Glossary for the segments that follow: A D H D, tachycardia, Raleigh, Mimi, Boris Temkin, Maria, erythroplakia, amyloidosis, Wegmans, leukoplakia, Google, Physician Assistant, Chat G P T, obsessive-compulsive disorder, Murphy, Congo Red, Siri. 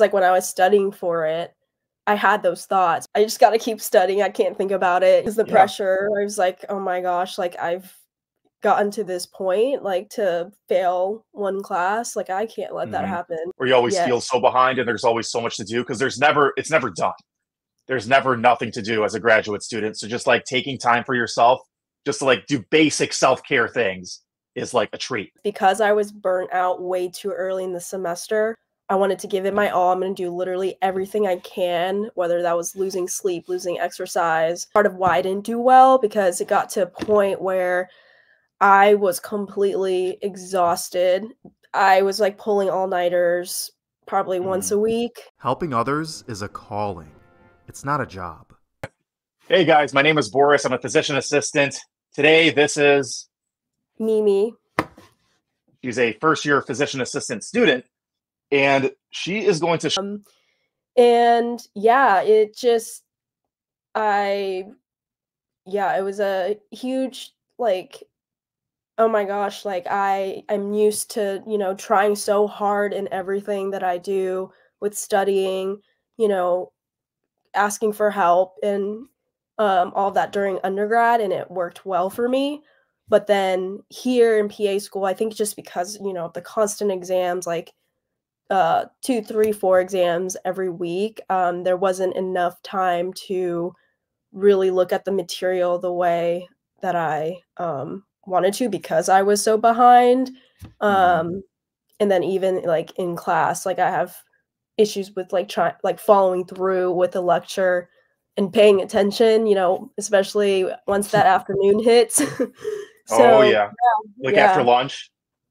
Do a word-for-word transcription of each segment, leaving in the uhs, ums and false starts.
like when I was studying for it, I had those thoughts. I just got to keep studying. I can't think about it. It's the yeah. pressure. I was like, oh my gosh, like I've gotten to this point, like to fail one class, like I can't let mm-hmm. that happen. Or you always yet. feel so behind and there's always so much to do because there's never, it's never done. There's never nothing to do as a graduate student. So just like taking time for yourself, just to like do basic self-care things is like a treat. Because I was burnt out way too early in the semester, I wanted to give it my all. I'm going to do literally everything I can, whether that was losing sleep, losing exercise. Part of why I didn't do well, because it got to a point where I was completely exhausted. I was like pulling all-nighters probably mm. once a week. Helping others is a calling. It's not a job. Hey guys, my name is Boris. I'm a physician assistant. Today, this is Mimi. She's a first-year physician assistant student. And she is going to. Um, and yeah, it just, I, yeah, it was a huge, like, oh my gosh, like I, I'm used to, you know, trying so hard in everything that I do with studying, you know, asking for help and um, all that during undergrad. And it worked well for me. But then here in P A school, I think just because, you know, the constant exams, like, Uh, two, three, four exams every week. Um, there wasn't enough time to really look at the material the way that I um, wanted to because I was so behind. Um, and then even like in class, like I have issues with like trying, like following through with a lecture and paying attention. You know, especially once that afternoon hits. so, oh yeah, yeah like yeah. after lunch.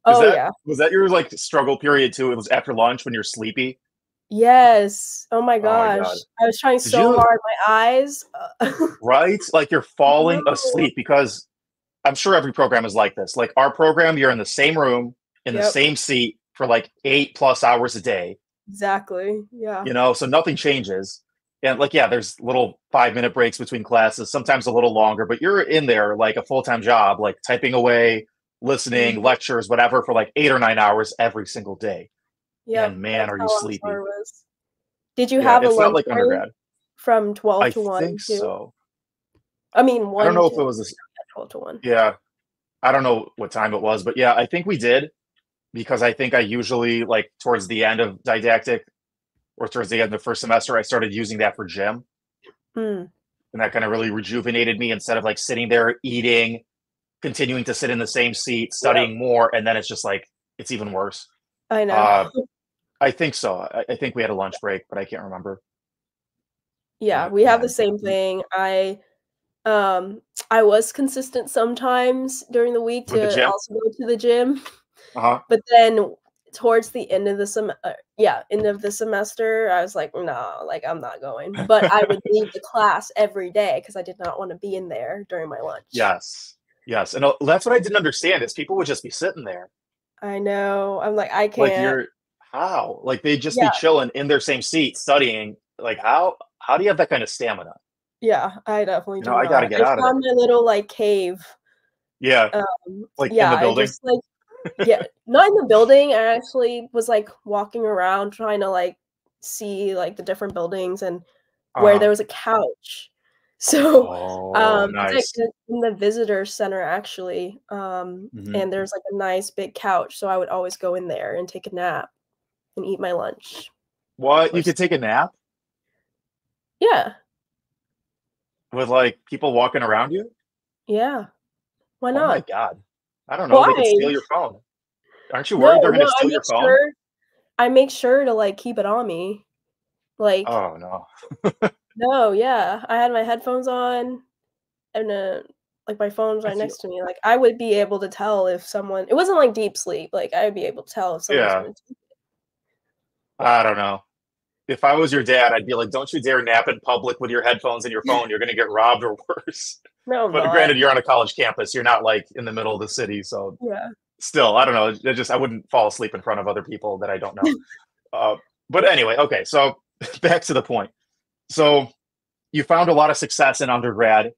Is oh that, yeah. Was that your like struggle period too? It was after lunch when you're sleepy? Yes. Oh my gosh. Oh my God. I was trying Did so you... hard. My eyes. Right? Like you're falling no. asleep because I'm sure every program is like this. Like our program, you're in the same room, in yep. the same seat for like eight plus hours a day. Exactly. Yeah. You know, so nothing changes. And like, yeah, there's little five minute breaks between classes, sometimes a little longer, but you're in there like a full-time job, like typing away, listening, lectures, whatever, for like eight or nine hours every single day. Yeah, and man, are you sleepy? Did you yeah, have a lunch like undergrad from twelve I to one? I think two? so. I mean, one I don't know two, if it was a, twelve to one. Yeah, I don't know what time it was, but yeah, I think we did because I think I usually like towards the end of didactic or towards the end of the first semester, I started using that for gym, mm. and that kind of really rejuvenated me instead of like sitting there eating. Continuing to sit in the same seat, studying yeah. more, and then it's just like, it's even worse. I know. Uh, I think so. I, I think we had a lunch break, but I can't remember. Yeah, we have yeah. the same thing. I um, I was consistent sometimes during the week With to the also go to the gym. Uh-huh. But then towards the end of the sem- uh, yeah, end of the semester, I was like, no, nah, like I'm not going. But I would leave the class every day because I did not want to be in there during my lunch. Yes. Yes, and that's what I didn't understand is people would just be sitting there. I know. I'm like, I can't. Like you're, how? Like they'd just yeah. be chilling in their same seat studying. Like how? How do you have that kind of stamina? Yeah, I definitely. You know, do I gotta not. get I out of it. I found my little like cave. Yeah. Um, like yeah, in the building. I just, like, yeah, not in the building. I actually was like walking around trying to like see like the different buildings and where uh-huh. there was a couch. So oh, um nice. in the visitor center actually um mm-hmm. and there's like a nice big couch, so I would always go in there and take a nap and eat my lunch. What? You could take a nap? Yeah. With like people walking around you? Yeah. Why not? Oh my God. I don't know. Why? They could steal your phone. Aren't you worried no, they're going to no, steal your phone? Sure, I make sure to like keep it on me. Like Oh no. No, yeah, I had my headphones on, and uh, like my phone's right next to me. Like I would be able to tell if someone. It wasn't like deep sleep. Like I would be able to tell if someone. Yeah. I don't know. If I was your dad, I'd be like, "Don't you dare nap in public with your headphones and your phone. You're gonna get robbed or worse." No, but not. Granted, you're on a college campus. You're not like in the middle of the city, so yeah. Still, I don't know. I just I wouldn't fall asleep in front of other people that I don't know. uh, but anyway, okay. So back to the point. So you found a lot of success in undergrad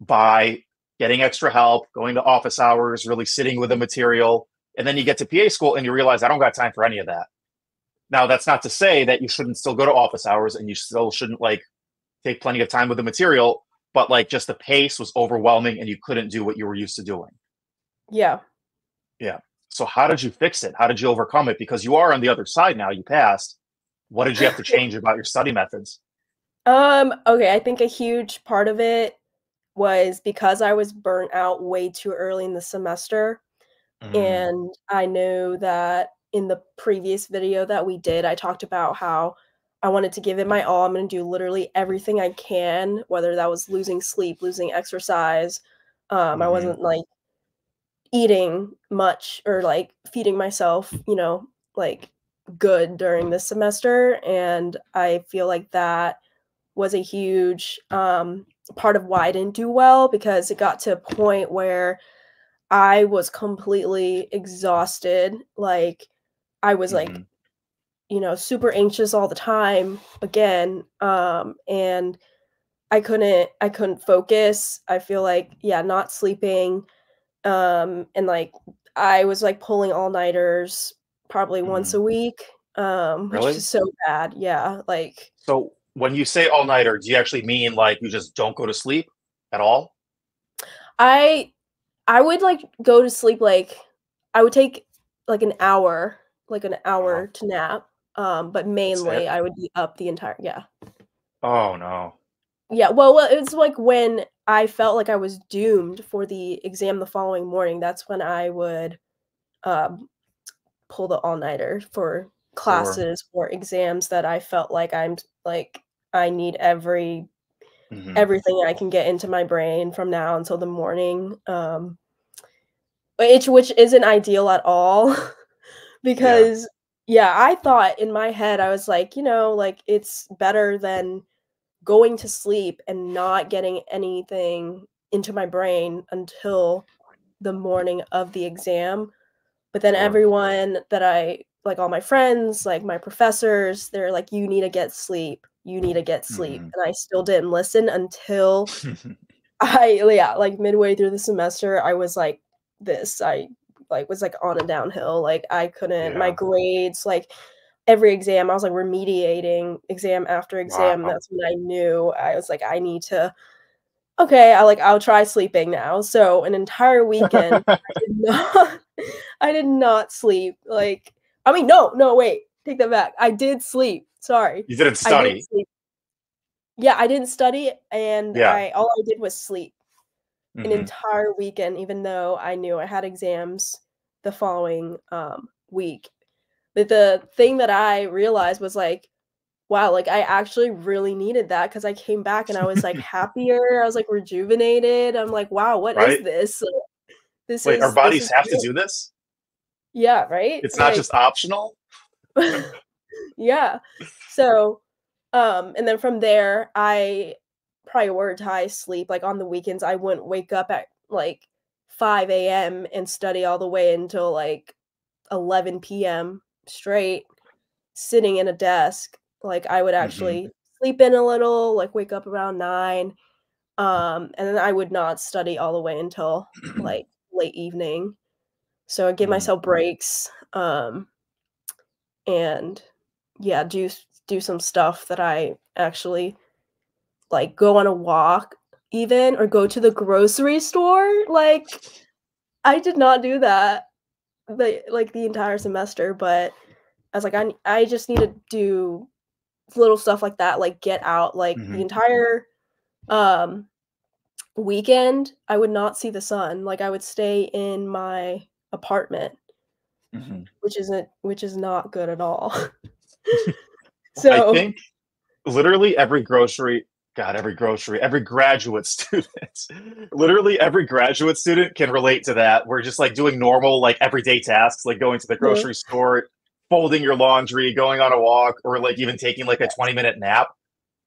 by getting extra help, going to office hours, really sitting with the material. And then you get to P A school and you realize, I don't got time for any of that. Now, that's not to say that you shouldn't still go to office hours and you still shouldn't like take plenty of time with the material, but like just the pace was overwhelming and you couldn't do what you were used to doing. Yeah. Yeah. So how did you fix it? How did you overcome it? Because you are on the other side now, you passed. What did you have to change about your study methods? Um, okay. I think a huge part of it was because I was burnt out way too early in the semester. Mm. And I knew that in the previous video that we did, I talked about how I wanted to give it my all. I'm going to do literally everything I can, whether that was losing sleep, losing exercise. Um, mm-hmm. I wasn't like eating much or like feeding myself, you know, like good during this semester. And I feel like that was a huge um, part of why I didn't do well, because it got to a point where I was completely exhausted. Like I was mm-hmm. like, you know, super anxious all the time again. Um, and I couldn't, I couldn't focus. I feel like, yeah, not sleeping. Um, and like, I was like pulling all nighters probably mm. once a week, um, really? Which is so bad. Yeah. Like, so when you say all nighter, do you actually mean like you just don't go to sleep at all? I, I would like go to sleep. Like I would take like an hour, like an hour wow. to nap. Um, but mainly I would be up the entire, yeah. Oh no. Yeah. Well, well, it's like when I felt like I was doomed for the exam the following morning, that's when I would, um, pull the all nighter for classes or, or exams that I felt like I'm like, I need every, mm-hmm. everything I can get into my brain from now until the morning. Um, which, which isn't ideal at all. Because, yeah. yeah, I thought in my head, I was like, you know, like it's better than going to sleep and not getting anything into my brain until the morning of the exam. But then everyone that I, like all my friends, like my professors, they're like, you need to get sleep. You need to get sleep. Mm-hmm. And I still didn't listen until I, yeah, like midway through the semester, I was like this, I like was like on a downhill. Like I couldn't, yeah. my grades, like every exam, I was like remediating exam after exam. Wow. That's when I knew I was like, I need to, okay. I like, I'll try sleeping now. So an entire weekend, I did not, I did not sleep. Like, I mean, no, no, wait, take that back. I did sleep. Sorry. You didn't study. I didn't sleep. Yeah. I didn't study. And yeah. I, all I did was sleep. An entire weekend, even though I knew I had exams the following um, week. But the thing that I realized was like, wow, like I actually really needed that, because I came back and I was like happier. I was like rejuvenated. I'm like, wow, what right? is this? Like, this Wait, is, our bodies is have good. to do this? Yeah, right? It's not like, just optional? Yeah. So, um, and then from there, I... prioritize sleep. Like on the weekends, I wouldn't wake up at like five A M and study all the way until like eleven P M straight, sitting in a desk. Like I would actually mm-hmm. sleep in a little, like wake up around nine. Um, and then I would not study all the way until like late evening. So I give myself breaks. Um, and yeah, do, do some stuff that I actually like go on a walk even, or go to the grocery store. Like I did not do that the, like the entire semester, but I was like, I, I just need to do little stuff like that. Like get out, like mm-hmm. the entire um, weekend, I would not see the sun. Like I would stay in my apartment, mm-hmm. which isn't, which is not good at all. So I think literally every grocery God, every grocery, every graduate student, literally every graduate student can relate to that. We're just like doing normal, like everyday tasks, like going to the grocery mm-hmm. store, folding your laundry, going on a walk, or like even taking like a twenty minute nap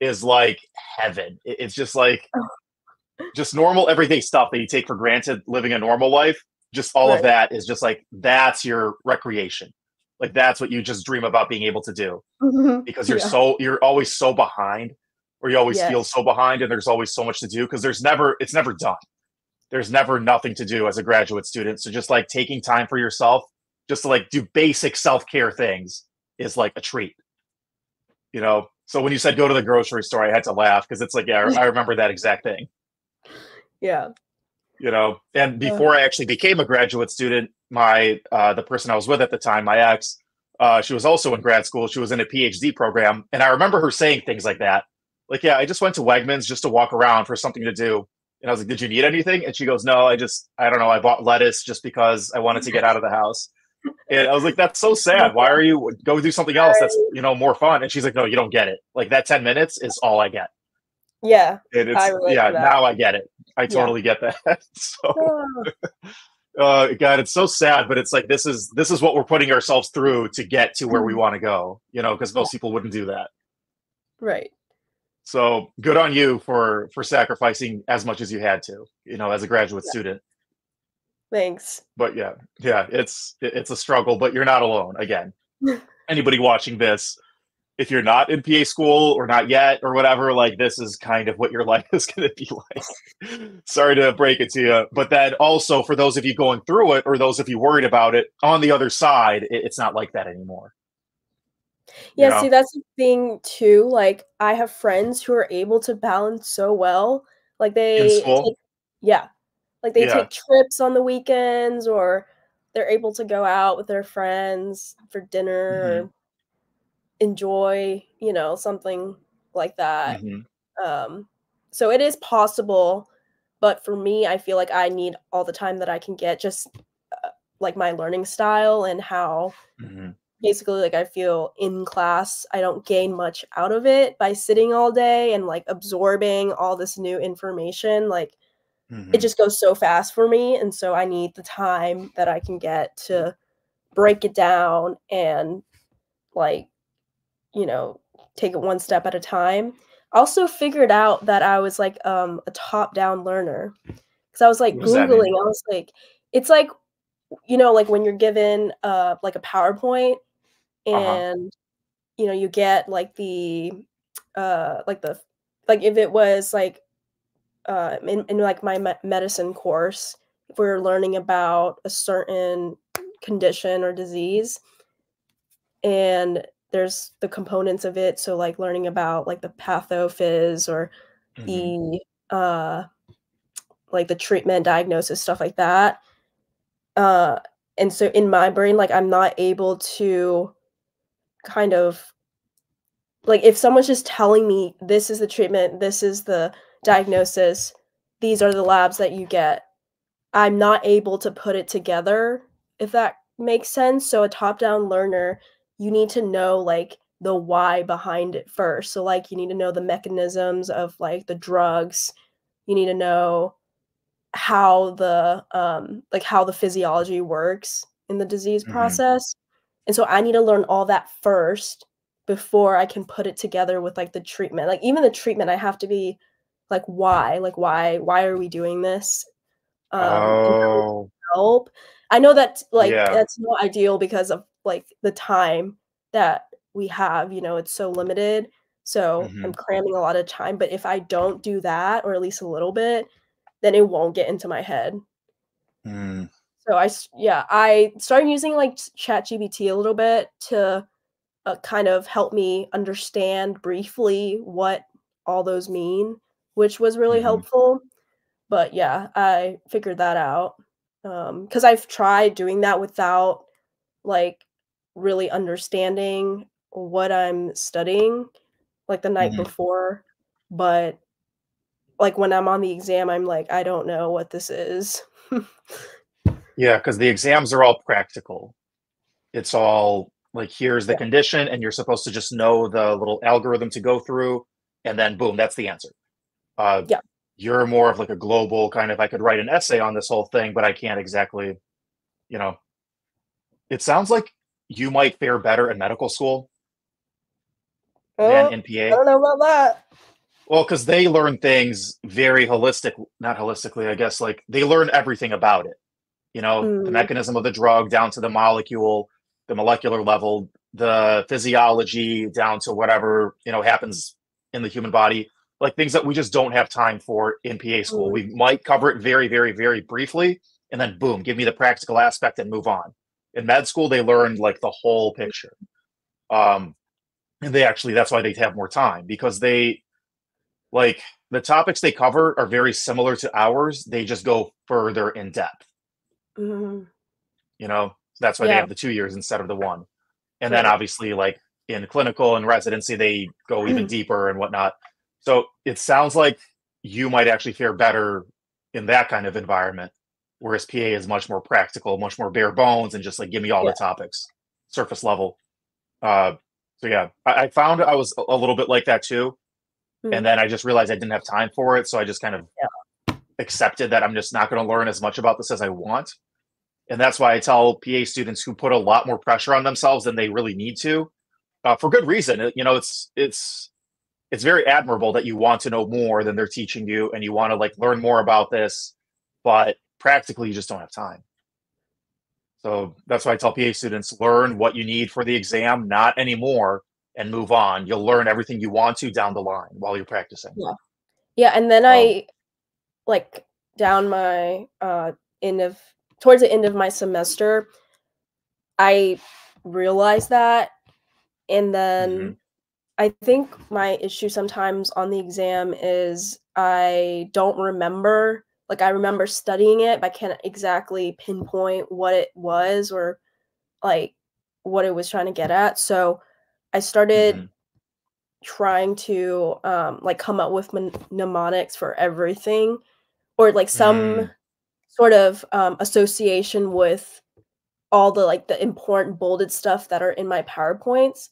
is like heaven. It's just like, just normal everyday stuff that you take for granted, living a normal life. Just all right. of that is just like, that's your recreation. Like that's what you just dream about being able to do mm-hmm. because you're yeah. so, you're always so behind. Or you always yes. feel so behind, and there's always so much to do because there's never, it's never done. There's never nothing to do as a graduate student. So just like taking time for yourself, just to like do basic self-care things is like a treat, you know? So when you said go to the grocery store, I had to laugh because it's like, yeah, I remember that exact thing. Yeah. You know, and before I actually became a graduate student, my uh, the person I was with at the time, my ex, uh, she was also in grad school. She was in a PhD program. And I remember her saying things like that. Like, yeah, I just went to Wegmans just to walk around for something to do. And I was like, did you need anything? And she goes, no, I just, I don't know. I bought lettuce just because I wanted to get out of the house. And I was like, that's so sad. Why are you, go do something else that's, you know, more fun. And she's like, no, you don't get it. Like that ten minutes is all I get. Yeah. And it's, I yeah. Now I get it. I totally yeah. get that. So, uh, God, it's so sad, but it's like, this is, this is what we're putting ourselves through to get to where we want to go, you know, because most people wouldn't do that. Right. So good on you for, for sacrificing as much as you had to, you know, as a graduate yeah. student. Thanks. But yeah, yeah, it's, it's a struggle, but you're not alone. Again, anybody watching this, if you're not in P A school or not yet or whatever, like this is kind of what your life is going to be like. Sorry to break it to you. But then also for those of you going through it or those of you worried about it, on the other side, it, it's not like that anymore. Yeah, you know? See, that's the thing too. Like I have friends who are able to balance so well. Like they in school? Take, yeah. Like they yeah. take trips on the weekends or they're able to go out with their friends for dinner mm-hmm. or enjoy, you know, something like that. Mm-hmm. Um, so it is possible, but for me, I feel like I need all the time that I can get, just uh, like my learning style and how mm-hmm. basically like I feel in class, I don't gain much out of it by sitting all day and like absorbing all this new information. Like mm-hmm. it just goes so fast for me. And so I need the time that I can get to break it down and like, you know, take it one step at a time. I also figured out that I was like um, a top-down learner because I was like Googling. I was like, it's like, you know, like when you're given uh, like a PowerPoint and, uh-huh. you know, you get like the, uh, like the, like if it was like uh, in, in like my me medicine course, if we were learning about a certain condition or disease and there's the components of it. So like learning about like the pathophys or mm-hmm. the, uh, like the treatment, diagnosis, stuff like that. Uh, and so in my brain, like I'm not able to kind of like, if someone's just telling me this is the treatment, this is the diagnosis, these are the labs that you get, I'm not able to put it together, if that makes sense. So a top-down learner, you need to know like the why behind it first. So like you need to know the mechanisms of like the drugs. You need to know how the um, like how the physiology works in the disease mm-hmm. process. And so I need to learn all that first before I can put it together with like the treatment. Like even the treatment, I have to be like, why? Like why? Why are we doing this? Um, oh. Help. I know that like yeah. that's not ideal because of like the time that we have, you know, it's so limited. So mm-hmm. I'm cramming a lot of time, but if I don't do that, or at least a little bit, then it won't get into my head. Mm. So I, yeah, I started using like Chat G P T a little bit to uh, kind of help me understand briefly what all those mean, which was really mm-hmm. helpful. But yeah, I figured that out. Um, 'cause I've tried doing that without like really understanding what I'm studying like the night mm-hmm. before, but like when I'm on the exam, I'm like, I don't know what this is. Yeah. 'Cause the exams are all practical. It's all like, here's the yeah. condition and you're supposed to just know the little algorithm to go through and then boom, that's the answer. Uh, yeah. You're more of like a global kind of, I could write an essay on this whole thing, but I can't exactly, you know. It sounds like you might fare better in medical school oh, than in P A. I don't know about that. Well, because they learn things very holistic, not holistically, I guess, like they learn everything about it. You know, mm. the mechanism of the drug down to the molecule, the molecular level, the physiology down to whatever, you know, happens in the human body. Like things that we just don't have time for in P A school. We might cover it very, very, very briefly, and then boom, give me the practical aspect and move on. In med school, they learned like the whole picture. Um, and they actually, that's why they have more time, because they, like, the topics they cover are very similar to ours. They just go further in depth. Mm-hmm. You know, that's why yeah. they have the two years instead of the one. And right. then obviously, like, in clinical and residency, they go even deeper and whatnot. So it sounds like you might actually fare better in that kind of environment, whereas P A is much more practical, much more bare bones, and just like, give me all yeah. the topics, surface level. Uh, so yeah, I, I found I was a little bit like that too. Mm-hmm. And then I just realized I didn't have time for it. So I just kind of yeah. accepted that I'm just not going to learn as much about this as I want. And that's why I tell P A students who put a lot more pressure on themselves than they really need to, uh, for good reason. You know, it's, it's, it's very admirable that you want to know more than they're teaching you, and you want to like learn more about this, but practically you just don't have time. So that's why I tell P A students, learn what you need for the exam, not anymore, and move on. You'll learn everything you want to down the line while you're practicing. Yeah. Yeah. And then um, I like down my, uh, end of, towards the end of my semester, I realized that. And then mm-hmm. I think my issue sometimes on the exam is I don't remember, like I remember studying it, but I can't exactly pinpoint what it was or like what it was trying to get at. So I started mm-hmm. trying to um, like come up with mnemonics for everything, or like some mm. sort of um, association with all the like the important bolded stuff that are in my PowerPoints.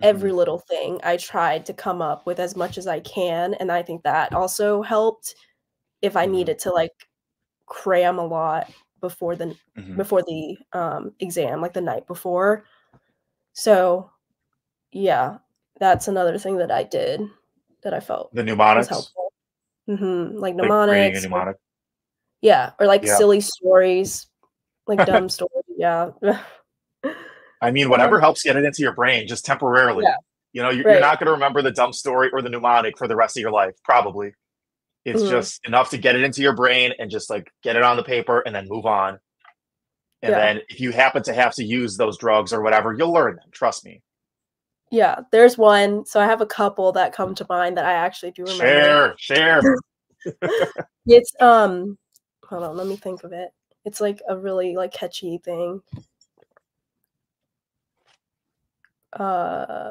Every little thing I tried to come up with as much as I can. And I think that also helped if I needed to like cram a lot before the, mm-hmm. before the um, exam, like the night before. So yeah, that's another thing that I did that I felt the mnemonics was helpful. Mm-hmm. Like mnemonics. Like mnemonic. Or, yeah. Or like yeah. silly stories, like dumb stories. Yeah. I mean, whatever helps get it into your brain, just temporarily. Yeah. You know, you're, right. you're not going to remember the dumb story or the mnemonic for the rest of your life, probably. It's mm-hmm. just enough to get it into your brain and just like get it on the paper and then move on. And yeah. then if you happen to have to use those drugs or whatever, you'll learn them. Trust me. Yeah, there's one. So I have a couple that come to mind that I actually do remember. Share, share. It's, um, hold on, let me think of it. It's like a really like catchy thing. Uh,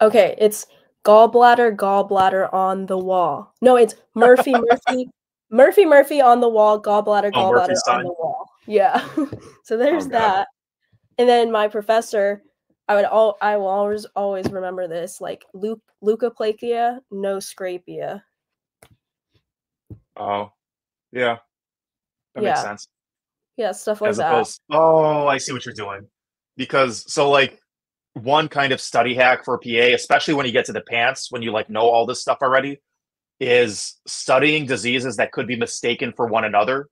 okay, it's gallbladder, gallbladder on the wall. No, it's Murphy, Murphy, Murphy, Murphy on the wall, gallbladder, oh, gallbladder on the wall. Yeah. So there's oh, that. And then my professor, I would all, I will always, always remember this, like Luke, leukoplakia, no scrapia. Oh, yeah. That yeah. makes sense. Yeah, stuff like As that. Opposed, oh, I see what you're doing. Because so like one kind of study hack for a P A, especially when you get to the pants, when you like know all this stuff already, is studying diseases that could be mistaken for one another.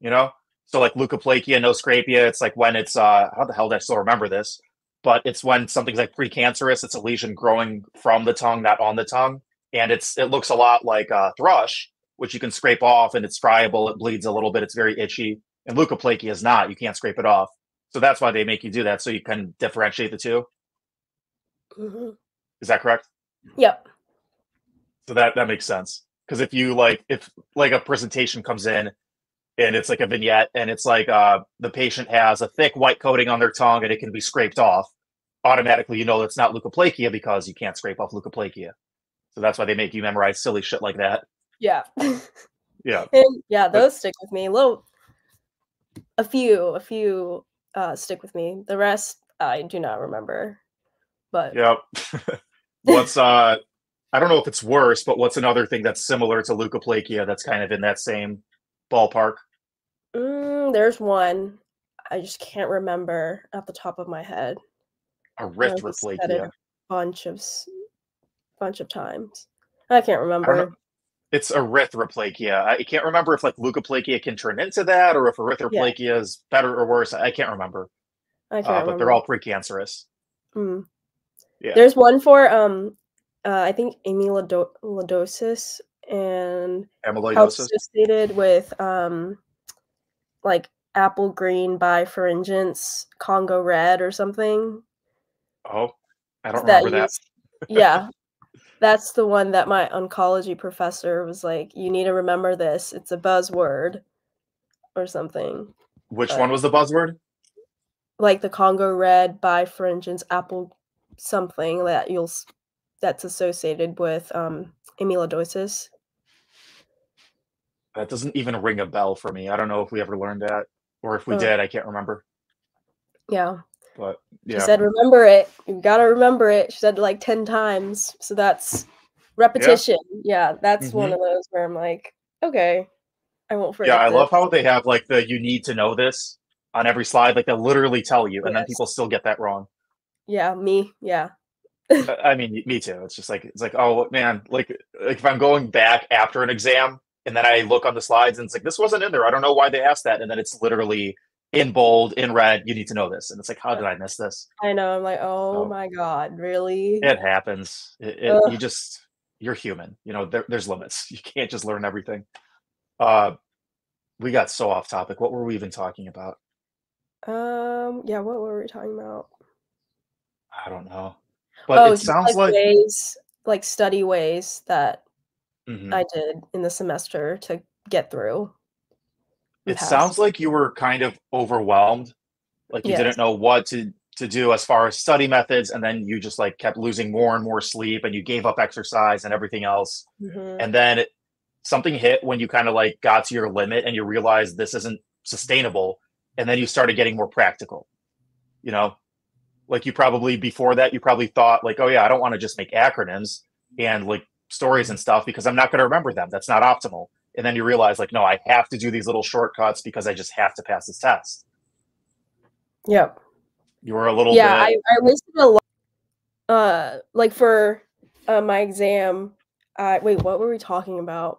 You know, so like leukoplakia, noscrapia, it's like when it's, uh, how the hell did I still remember this? But it's when something's like precancerous, it's a lesion growing from the tongue, not on the tongue. And it's, it looks a lot like uh, thrush, which you can scrape off and it's friable. It bleeds a little bit. It's very itchy. And leukoplakia is not, you can't scrape it off. So that's why they make you do that, so you can differentiate the two. Mm-hmm. Is that correct? Yep. So that that makes sense, because if you like, if like a presentation comes in and it's like a vignette and it's like uh, the patient has a thick white coating on their tongue and it can be scraped off, automatically you know that's not leukoplakia because you can't scrape off leukoplakia. So that's why they make you memorize silly shit like that. Yeah. yeah. And yeah, those but, stick with me a little. A few, a few. Uh, stick with me. The rest I do not remember. But yep. What's uh, I don't know if it's worse, but what's another thing that's similar to leukoplakia that's kind of in that same ballpark? Mm, there's one I just can't remember at the top of my head. Erythroplakia. A bunch of bunch of times. I can't remember. I It's erythroplakia. I can't remember if like leukoplakia can turn into that, or if erythroplakia yeah. is better or worse. I can't remember. I can't uh, remember. But they're all precancerous. Mm. Yeah. There's one for um, uh, I think amyloidosis and amyloidosis associated with um, like Apple Green by Feringence, Congo Red or something. Oh, I don't that remember that. Yeah. That's the one that my oncology professor was like, you need to remember this. It's a buzzword or something. Which but, one was the buzzword? Like the Congo Red by Feringence, Apple something that you'll that's associated with um, amyloidosis. That doesn't even ring a bell for me. I don't know if we ever learned that, or if we oh. did, I can't remember. Yeah. But yeah. She said, remember it. You've got to remember it. She said like ten times. So that's repetition. Yeah. yeah that's mm-hmm. one of those where I'm like, okay, I won't forget. Yeah. I this. love how they have like the, you need to know this on every slide. Like they'll literally tell you, and yes. then people still get that wrong. Yeah. Me. Yeah. I mean, me too. It's just like, it's like, oh man, like, like if I'm going back after an exam, and then I look on the slides and it's like, this wasn't in there. I don't know why they asked that. And then it's literally in bold, in red, you need to know this. And it's like, how did I miss this? I know. I'm like, oh so, my God, really? It happens. It, it, you just, you're human. You know, there, there's limits. You can't just learn everything. Uh, we got so off topic. What were we even talking about? Um, yeah, what were we talking about? I don't know. But oh, it sounds like, like ways, like study ways that Mm-hmm. I did in the semester to get through. It past. sounds like you were kind of overwhelmed. Like you yes. didn't know what to, to do as far as study methods. And then you just like kept losing more and more sleep, and you gave up exercise and everything else. Mm-hmm. And then it, something hit when you kind of like got to your limit and you realized this isn't sustainable. And then you started getting more practical, you know, like you probably before that, you probably thought like, oh yeah, I don't want to just make acronyms and like stories and stuff because I'm not going to remember them. That's not optimal. And then you realize like, no, I have to do these little shortcuts because I just have to pass this test. Yep. You were a little yeah, bit. Yeah, I, I wasted a lot. Uh, like for uh, my exam, uh, wait, what were we talking about?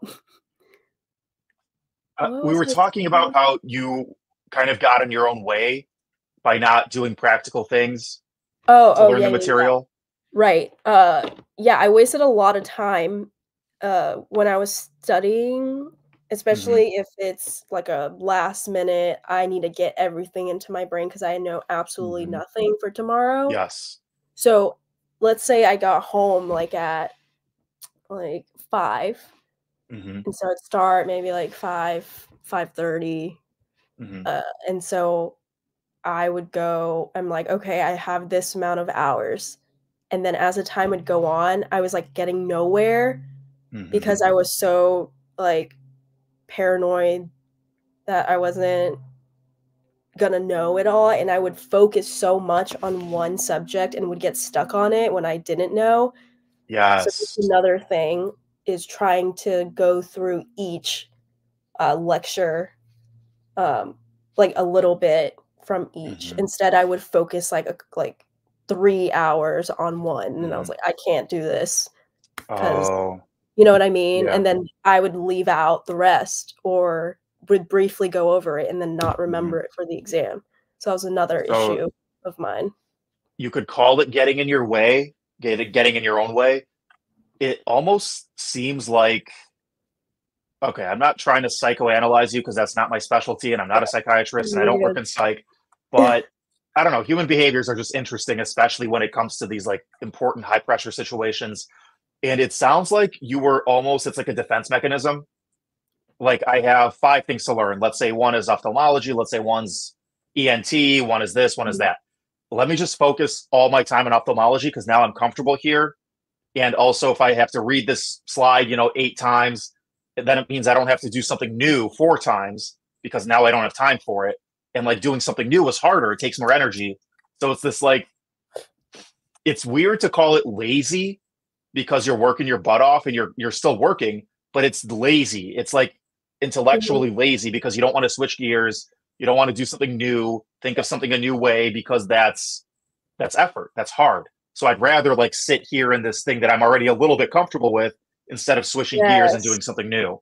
uh, we were talking about how you kind of got in your own way by not doing practical things oh, to oh, learn yeah, the material. Yeah. Right. Uh, yeah, I wasted a lot of time uh, when I was studying, especially mm-hmm. if it's like a last minute, I need to get everything into my brain because I know absolutely mm-hmm. nothing for tomorrow. Yes. So let's say I got home like at like five. Mm-hmm. And so I'd start maybe like five, five thirty. Mm-hmm. Uh, and so I would go, I'm like, okay, I have this amount of hours. And then as the time would go on, I was like getting nowhere mm-hmm. because I was so like paranoid that I wasn't gonna know it all. And I would focus so much on one subject and would get stuck on it when I didn't know. Yes. So another thing is trying to go through each uh, lecture, um, like a little bit from each. Mm-hmm. Instead, I would focus like a, like, three hours on one, and I was like, I can't do this because oh, you know what I mean. Yeah. And then I would leave out the rest, or would briefly go over it and then not remember mm-hmm. it for the exam. So that was another so issue of mine. You could call it getting in your way, get it getting in your own way. It almost seems like, okay, I'm not trying to psychoanalyze you because that's not my specialty, and I'm not a psychiatrist, and I don't work in psych, but. I don't know, human behaviors are just interesting, especially when it comes to these like important high pressure situations. And it sounds like you were almost, it's like a defense mechanism. Like I have five things to learn. Let's say one is ophthalmology. Let's say one's E N T, one is this, one is that. Let me just focus all my time on ophthalmology because now I'm comfortable here. And also if I have to read this slide, you know, eight times, then it means I don't have to do something new four times because now I don't have time for it. And like doing something new is harder. It takes more energy. So it's this like, it's weird to call it lazy because you're working your butt off and you're, you're still working, but it's lazy. It's like intellectually lazy because you don't want to switch gears. You don't want to do something new, think of something a new way because that's, that's effort. That's hard. So I'd rather like sit here in this thing that I'm already a little bit comfortable with instead of switching yes. gears and doing something new.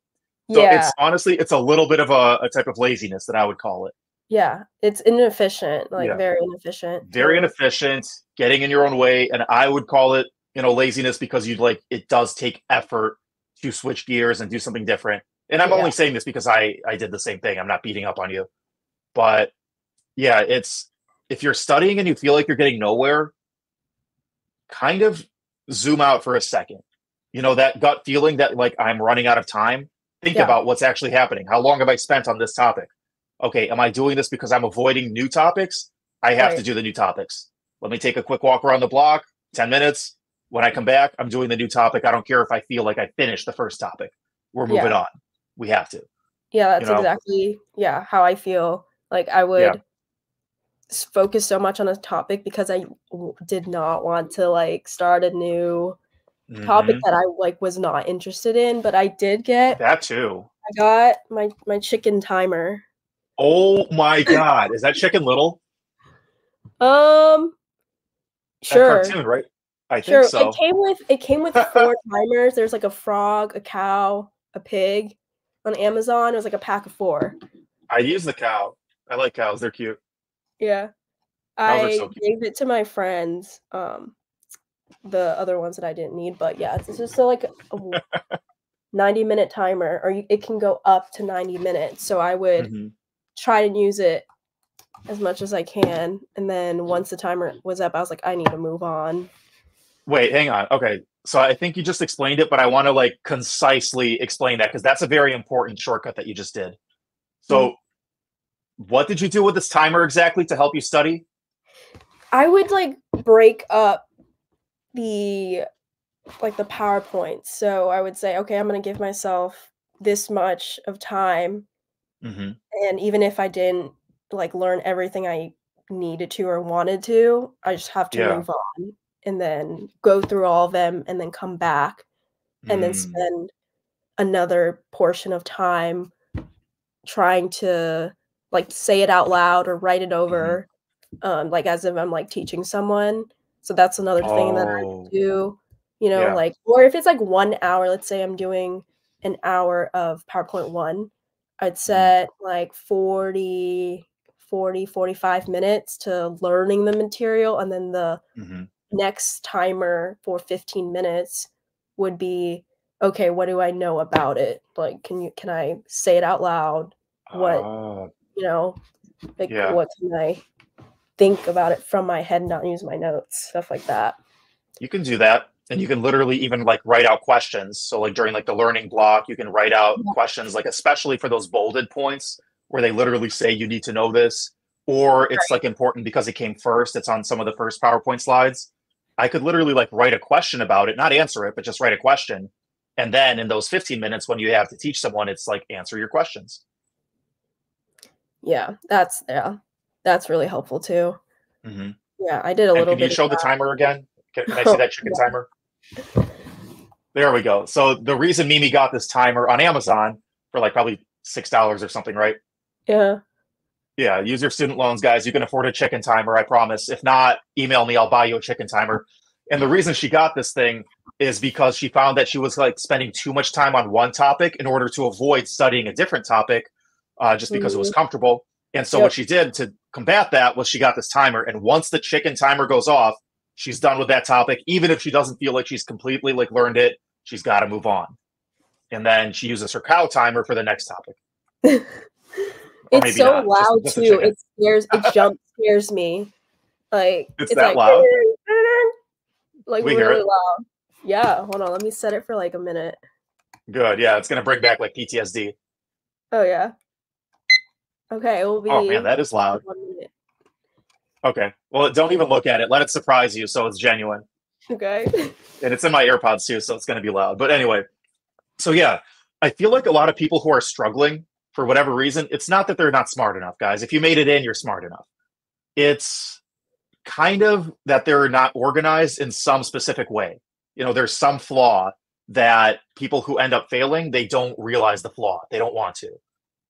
So yeah. it's honestly, it's a little bit of a, a type of laziness that I would call it. Yeah, it's inefficient, like yeah. very inefficient. Very inefficient, getting in your own way. And I would call it, you know, laziness because you'd like, it does take effort to switch gears and do something different. And I'm yeah. only saying this because I, I did the same thing. I'm not beating up on you. But yeah, it's, if you're studying and you feel like you're getting nowhere, kind of zoom out for a second. You know, that gut feeling that like I'm running out of time. Think yeah. about what's actually happening. How long have I spent on this topic? Okay, am I doing this because I'm avoiding new topics? I have right. to do the new topics. Let me take a quick walk around the block, ten minutes. When I come back, I'm doing the new topic. I don't care if I feel like I finished the first topic. We're moving yeah. on. We have to. Yeah, that's you know? exactly yeah, how I feel. Like I would yeah. focus so much on a topic because I w did not want to like start a new mm-hmm. topic that I like was not interested in, but I did get that too. I got my my chicken timer. Oh my God. Is that Chicken Little? Um sure. That cartoon, right? I sure. think so. It came with it came with four timers. There's like a frog, a cow, a pig on Amazon. It was like a pack of four. I use the cow. I like cows. They're cute. Yeah. Cows I so cute. gave it to my friends. Um, the other ones that I didn't need, but yeah, it's just a, like a ninety minute timer, or you, it can go up to ninety minutes. So I would mm-hmm. try and use it as much as I can. And then once the timer was up, I was like, I need to move on. Wait, hang on. Okay. So I think you just explained it, but I want to like concisely explain that because that's a very important shortcut that you just did. So mm-hmm. what did you do with this timer exactly to help you study? I would like break up the like the PowerPoint. So I would say, okay, I'm going to give myself this much of time. Mm-hmm. And even if I didn't like learn everything I needed to or wanted to, I just have to yeah. move on and then go through all of them and then come back and mm. then spend another portion of time trying to like say it out loud or write it over, mm-hmm. um, like as if I'm like teaching someone. So that's another oh. thing that I do, you know, yeah. like, or if it's like one hour, let's say I'm doing an hour of PowerPoint one, I'd set mm-hmm. like forty, forty, forty-five minutes to learning the material. And then the mm-hmm. next timer for fifteen minutes would be, okay, what do I know about it? Like, can you, can I say it out loud? What, uh, you know, like yeah. what can I think about it from my head, not use my notes, stuff like that. You can do that. And you can literally even like write out questions. So like during like the learning block, you can write out yeah. questions, like especially for those bolded points where they literally say you need to know this, or it's right. like important because it came first. It's on some of the first PowerPoint slides. I could literally like write a question about it, not answer it, but just write a question. And then in those fifteen minutes, when you have to teach someone, it's like, answer your questions. Yeah, that's, yeah, that's really helpful too. Mm-hmm. Yeah, I did a and little can bit. Can you show the timer again? Can, can I see that chicken yeah. timer? There we go. So the reason Mimi got this timer on Amazon for like probably six dollars or something, right? Yeah. Yeah, use your student loans, guys. You can afford a chicken timer, I promise. If not, email me. I'll buy you a chicken timer. And the reason she got this thing is because she found that she was like spending too much time on one topic in order to avoid studying a different topic uh, just because mm-hmm. it was comfortable. And so yep. what she did to combat that was she got this timer. And once the chicken timer goes off, she's done with that topic. Even if she doesn't feel like she's completely like learned it, she's got to move on. And then she uses her cow timer for the next topic. It's so not. loud just, just too. It scares. It jump scares me. Like it's, it's that like, loud. Like we really loud. Yeah. Hold on. Let me set it for like a minute. Good. Yeah. It's gonna bring back like P T S D. Oh yeah. Okay. It will be. Oh man, that is loud. Okay. Well, don't even look at it. Let it surprise you, so it's genuine. Okay. And it's in my AirPods too, so it's gonna be loud. But anyway, so yeah, I feel like a lot of people who are struggling, for whatever reason, it's not that they're not smart enough, guys. If you made it in, you're smart enough. It's kind of that they're not organized in some specific way. You know, there's some flaw that people who end up failing, they don't realize the flaw. They don't want to.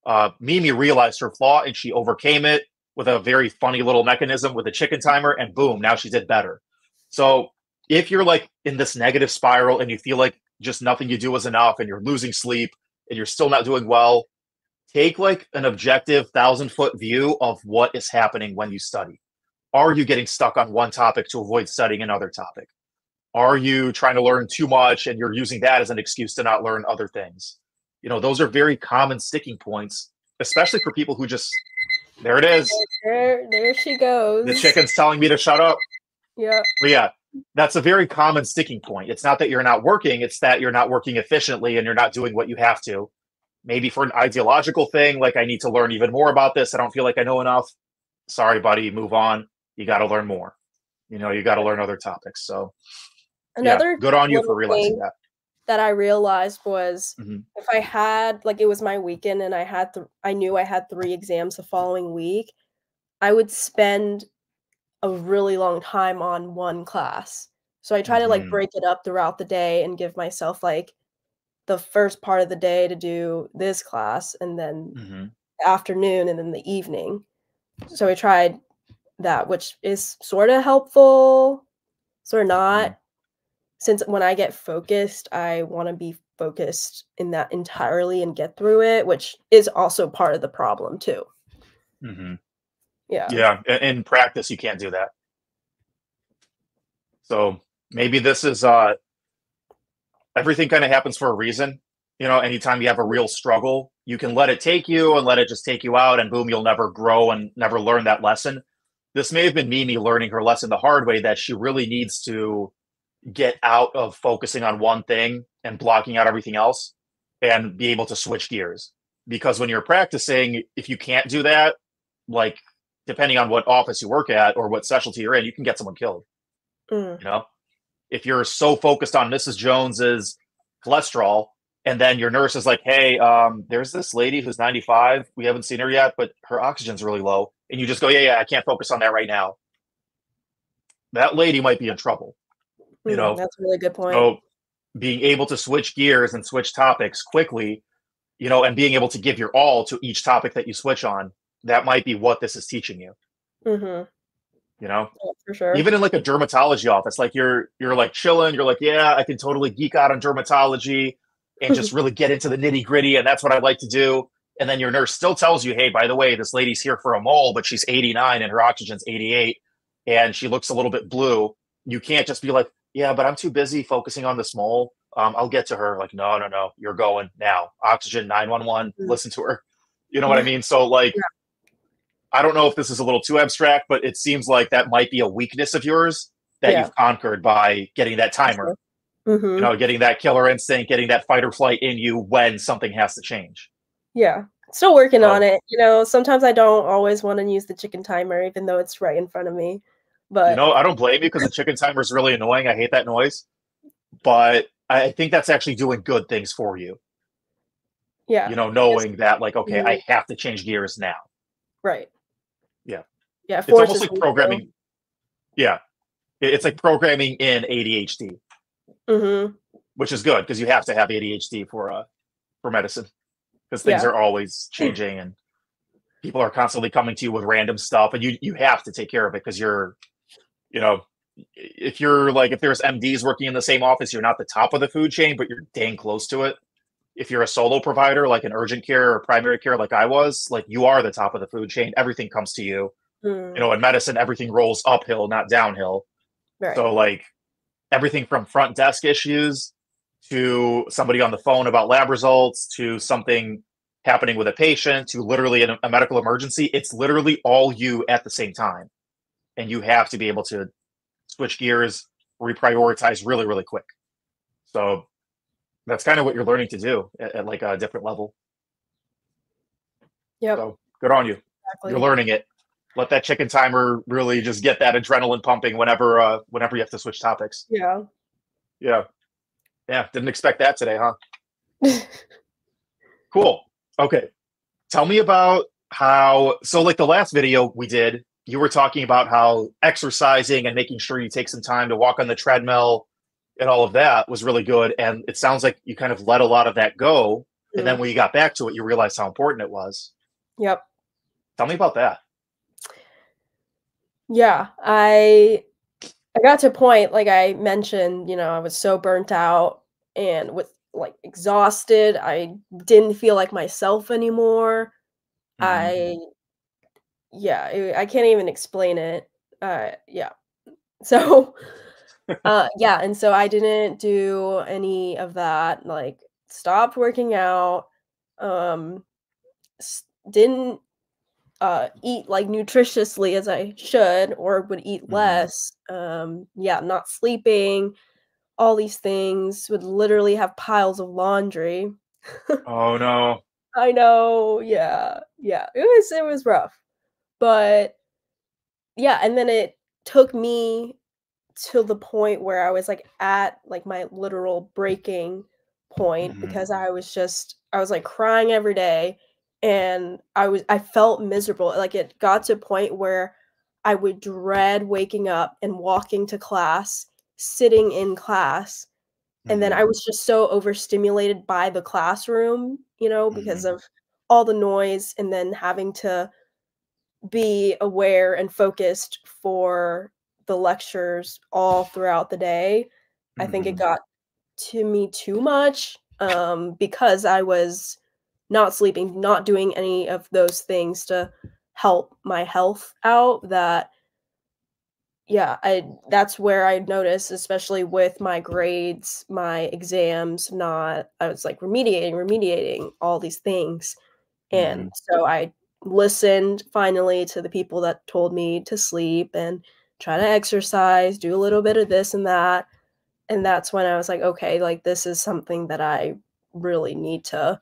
Uh, Mimi realized her flaw and she overcame it with a very funny little mechanism with a chicken timer, and boom, now she did better. So if you're like in this negative spiral and you feel like just nothing you do is enough and you're losing sleep and you're still not doing well, take like an objective thousand foot view of what is happening when you study. Are you getting stuck on one topic to avoid studying another topic? Are you trying to learn too much and you're using that as an excuse to not learn other things? You know, those are very common sticking points, especially for people who just There it is. There, there she goes. The chicken's telling me to shut up. Yeah. But yeah, that's a very common sticking point. It's not that you're not working. It's that you're not working efficiently and you're not doing what you have to. Maybe for an ideological thing, like I need to learn even more about this. I don't feel like I know enough. Sorry, buddy, move on. You got to learn more. You know, you got to learn other topics. So another yeah, good on you for realizing that. That I realized was mm-hmm. if I had, like, it was my weekend and I had, I knew I had three exams the following week, I would spend a really long time on one class. So I try mm-hmm. to like break it up throughout the day and give myself like the first part of the day to do this class and then mm-hmm. the afternoon and then the evening. So I tried that, which is sort of helpful, sort of not. Mm-hmm. Since when I get focused, I want to be focused in that entirely and get through it, which is also part of the problem too. Mm-hmm. Yeah. Yeah. In practice, you can't do that. So maybe this is, uh, everything kind of happens for a reason. You know, anytime you have a real struggle, you can let it take you and let it just take you out and boom, you'll never grow and never learn that lesson. This may have been Mimi learning her lesson the hard way, that she really needs to get out of focusing on one thing and blocking out everything else and be able to switch gears. Because when you're practicing, if you can't do that, like depending on what office you work at or what specialty you're in, you can get someone killed. Mm. You know, if you're so focused on Missus Jones's cholesterol and then your nurse is like, hey, um, there's this lady who's ninety-five. We haven't seen her yet, but her oxygen's really low. And you just go, yeah, yeah, I can't focus on that right now. That lady might be in trouble. You know, mm, that's a really good point. So being able to switch gears and switch topics quickly, you know, and being able to give your all to each topic that you switch on, that might be what this is teaching you. Mm-hmm. You know, yeah, for sure. Even in like a dermatology office, like you're, you're like chilling. You're like, yeah, I can totally geek out on dermatology and just really get into the nitty gritty. And that's what I like to do. And then your nurse still tells you, hey, by the way, this lady's here for a mole, but she's eighty-nine and her oxygen's eighty-eight. And she looks a little bit blue. You can't just be like, yeah, but I'm too busy focusing on this mole. Um, I'll get to her. Like, no, no, no. You're going now. Oxygen nine one one. Mm-hmm. Listen to her. You know yeah. what I mean? So, like, yeah. I don't know if this is a little too abstract, but it seems like that might be a weakness of yours that yeah. you've conquered by getting that timer. Mm-hmm. You know, getting that killer instinct, getting that fight or flight in you when something has to change. Yeah. Still working so, on it. You know, sometimes I don't always want to use the chicken timer, even though it's right in front of me. But you know, I don't blame you because the chicken timer is really annoying. I hate that noise. But I think that's actually doing good things for you. Yeah. You know, knowing that like, okay, mm-hmm. I have to change gears now. Right. Yeah. Yeah. It's almost like programming. Though. Yeah. It's like programming in A D H D. Mm-hmm. Which is good because you have to have A D H D for uh for medicine. Because things yeah. are always changing and people are constantly coming to you with random stuff and you you have to take care of it because you're You know, if you're like, if there's M Ds working in the same office, you're not the top of the food chain, but you're dang close to it. If you're a solo provider, like an urgent care or primary care, like I was, like you are the top of the food chain. Everything comes to you. Mm. You know, in medicine, everything rolls uphill, not downhill. Right. So like everything from front desk issues to somebody on the phone about lab results to something happening with a patient to literally a, a medical emergency, it's literally all you at the same time. And you have to be able to switch gears, reprioritize really, really quick. So that's kind of what you're learning to do at, at like a different level. Yeah. So good on you. Exactly. You're learning it. Let that chicken timer really just get that adrenaline pumping whenever, uh, whenever you have to switch topics. Yeah. Yeah. Yeah. Didn't expect that today, huh? Cool. Okay. Tell me about how, so like the last video we did, you were talking about how exercising and making sure you take some time to walk on the treadmill and all of that was really good. And it sounds like you kind of let a lot of that go. Mm-hmm. And then when you got back to it, you realized how important it was. Yep. Tell me about that. Yeah, I, I got to a point, like I mentioned, you know, I was so burnt out and with like exhausted. I didn't feel like myself anymore. Mm-hmm. I, yeah, I can't even explain it. Uh, yeah. So, uh, yeah. And so I didn't do any of that, like stopped working out. Um, didn't, uh, eat like nutritiously as I should, or would eat mm-hmm. less. Um, yeah, not sleeping, all these things. Would literally have piles of laundry. Oh no. I know. Yeah. Yeah. It was, it was rough, but yeah. And then it took me to the point where I was like at like my literal breaking point mm-hmm. because I was just, I was like crying every day, and I was, I felt miserable. Like it got to a point where I would dread waking up and walking to class, sitting in class. And mm-hmm. then I was just so overstimulated by the classroom, you know, because mm-hmm. of all the noise, and then having to be aware and focused for the lectures all throughout the day. Mm-hmm. I think it got to me too much um, because I was not sleeping, not doing any of those things to help my health out, that yeah, I that's where I noticed, especially with my grades, my exams, not, I was like remediating, remediating all these things. And mm-hmm. so I listened finally to the people that told me to sleep and try to exercise, do a little bit of this and that. And that's when I was like, okay, like this is something that I really need to,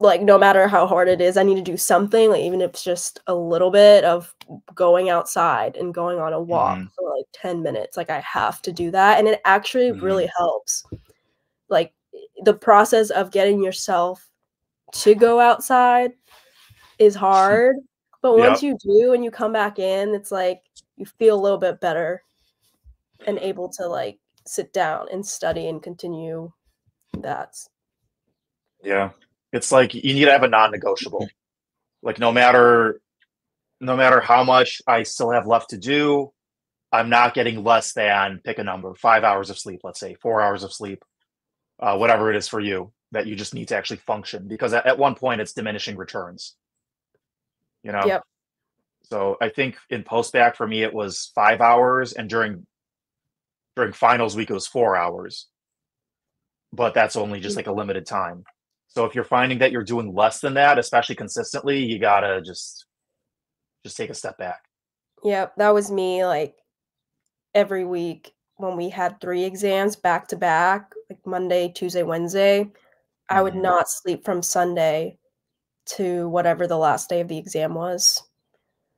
like, no matter how hard it is, I need to do something, like even if it's just a little bit of going outside and going on a walk mm. for like ten minutes, like I have to do that. And it actually mm. really helps. Like the process of getting yourself to go outside is hard, but yep. once you do and you come back in, it's like you feel a little bit better and able to like sit down and study and continue that. Yeah. It's like you need to have a non-negotiable. Like no matter no matter how much I still have left to do, I'm not getting less than, pick a number, five hours of sleep, let's say, four hours of sleep, uh, whatever it is for you, that you just need to actually function. Because at, at one point, it's diminishing returns, you know? Yep. So I think in post-bac for me, it was five hours. And during during finals week, it was four hours. But that's only just like a limited time. So if you're finding that you're doing less than that, especially consistently, you gotta just just take a step back. Yep, that was me. Like every week when we had three exams back to back, like Monday, Tuesday, Wednesday, I would mm-hmm. not sleep from Sunday to whatever the last day of the exam was.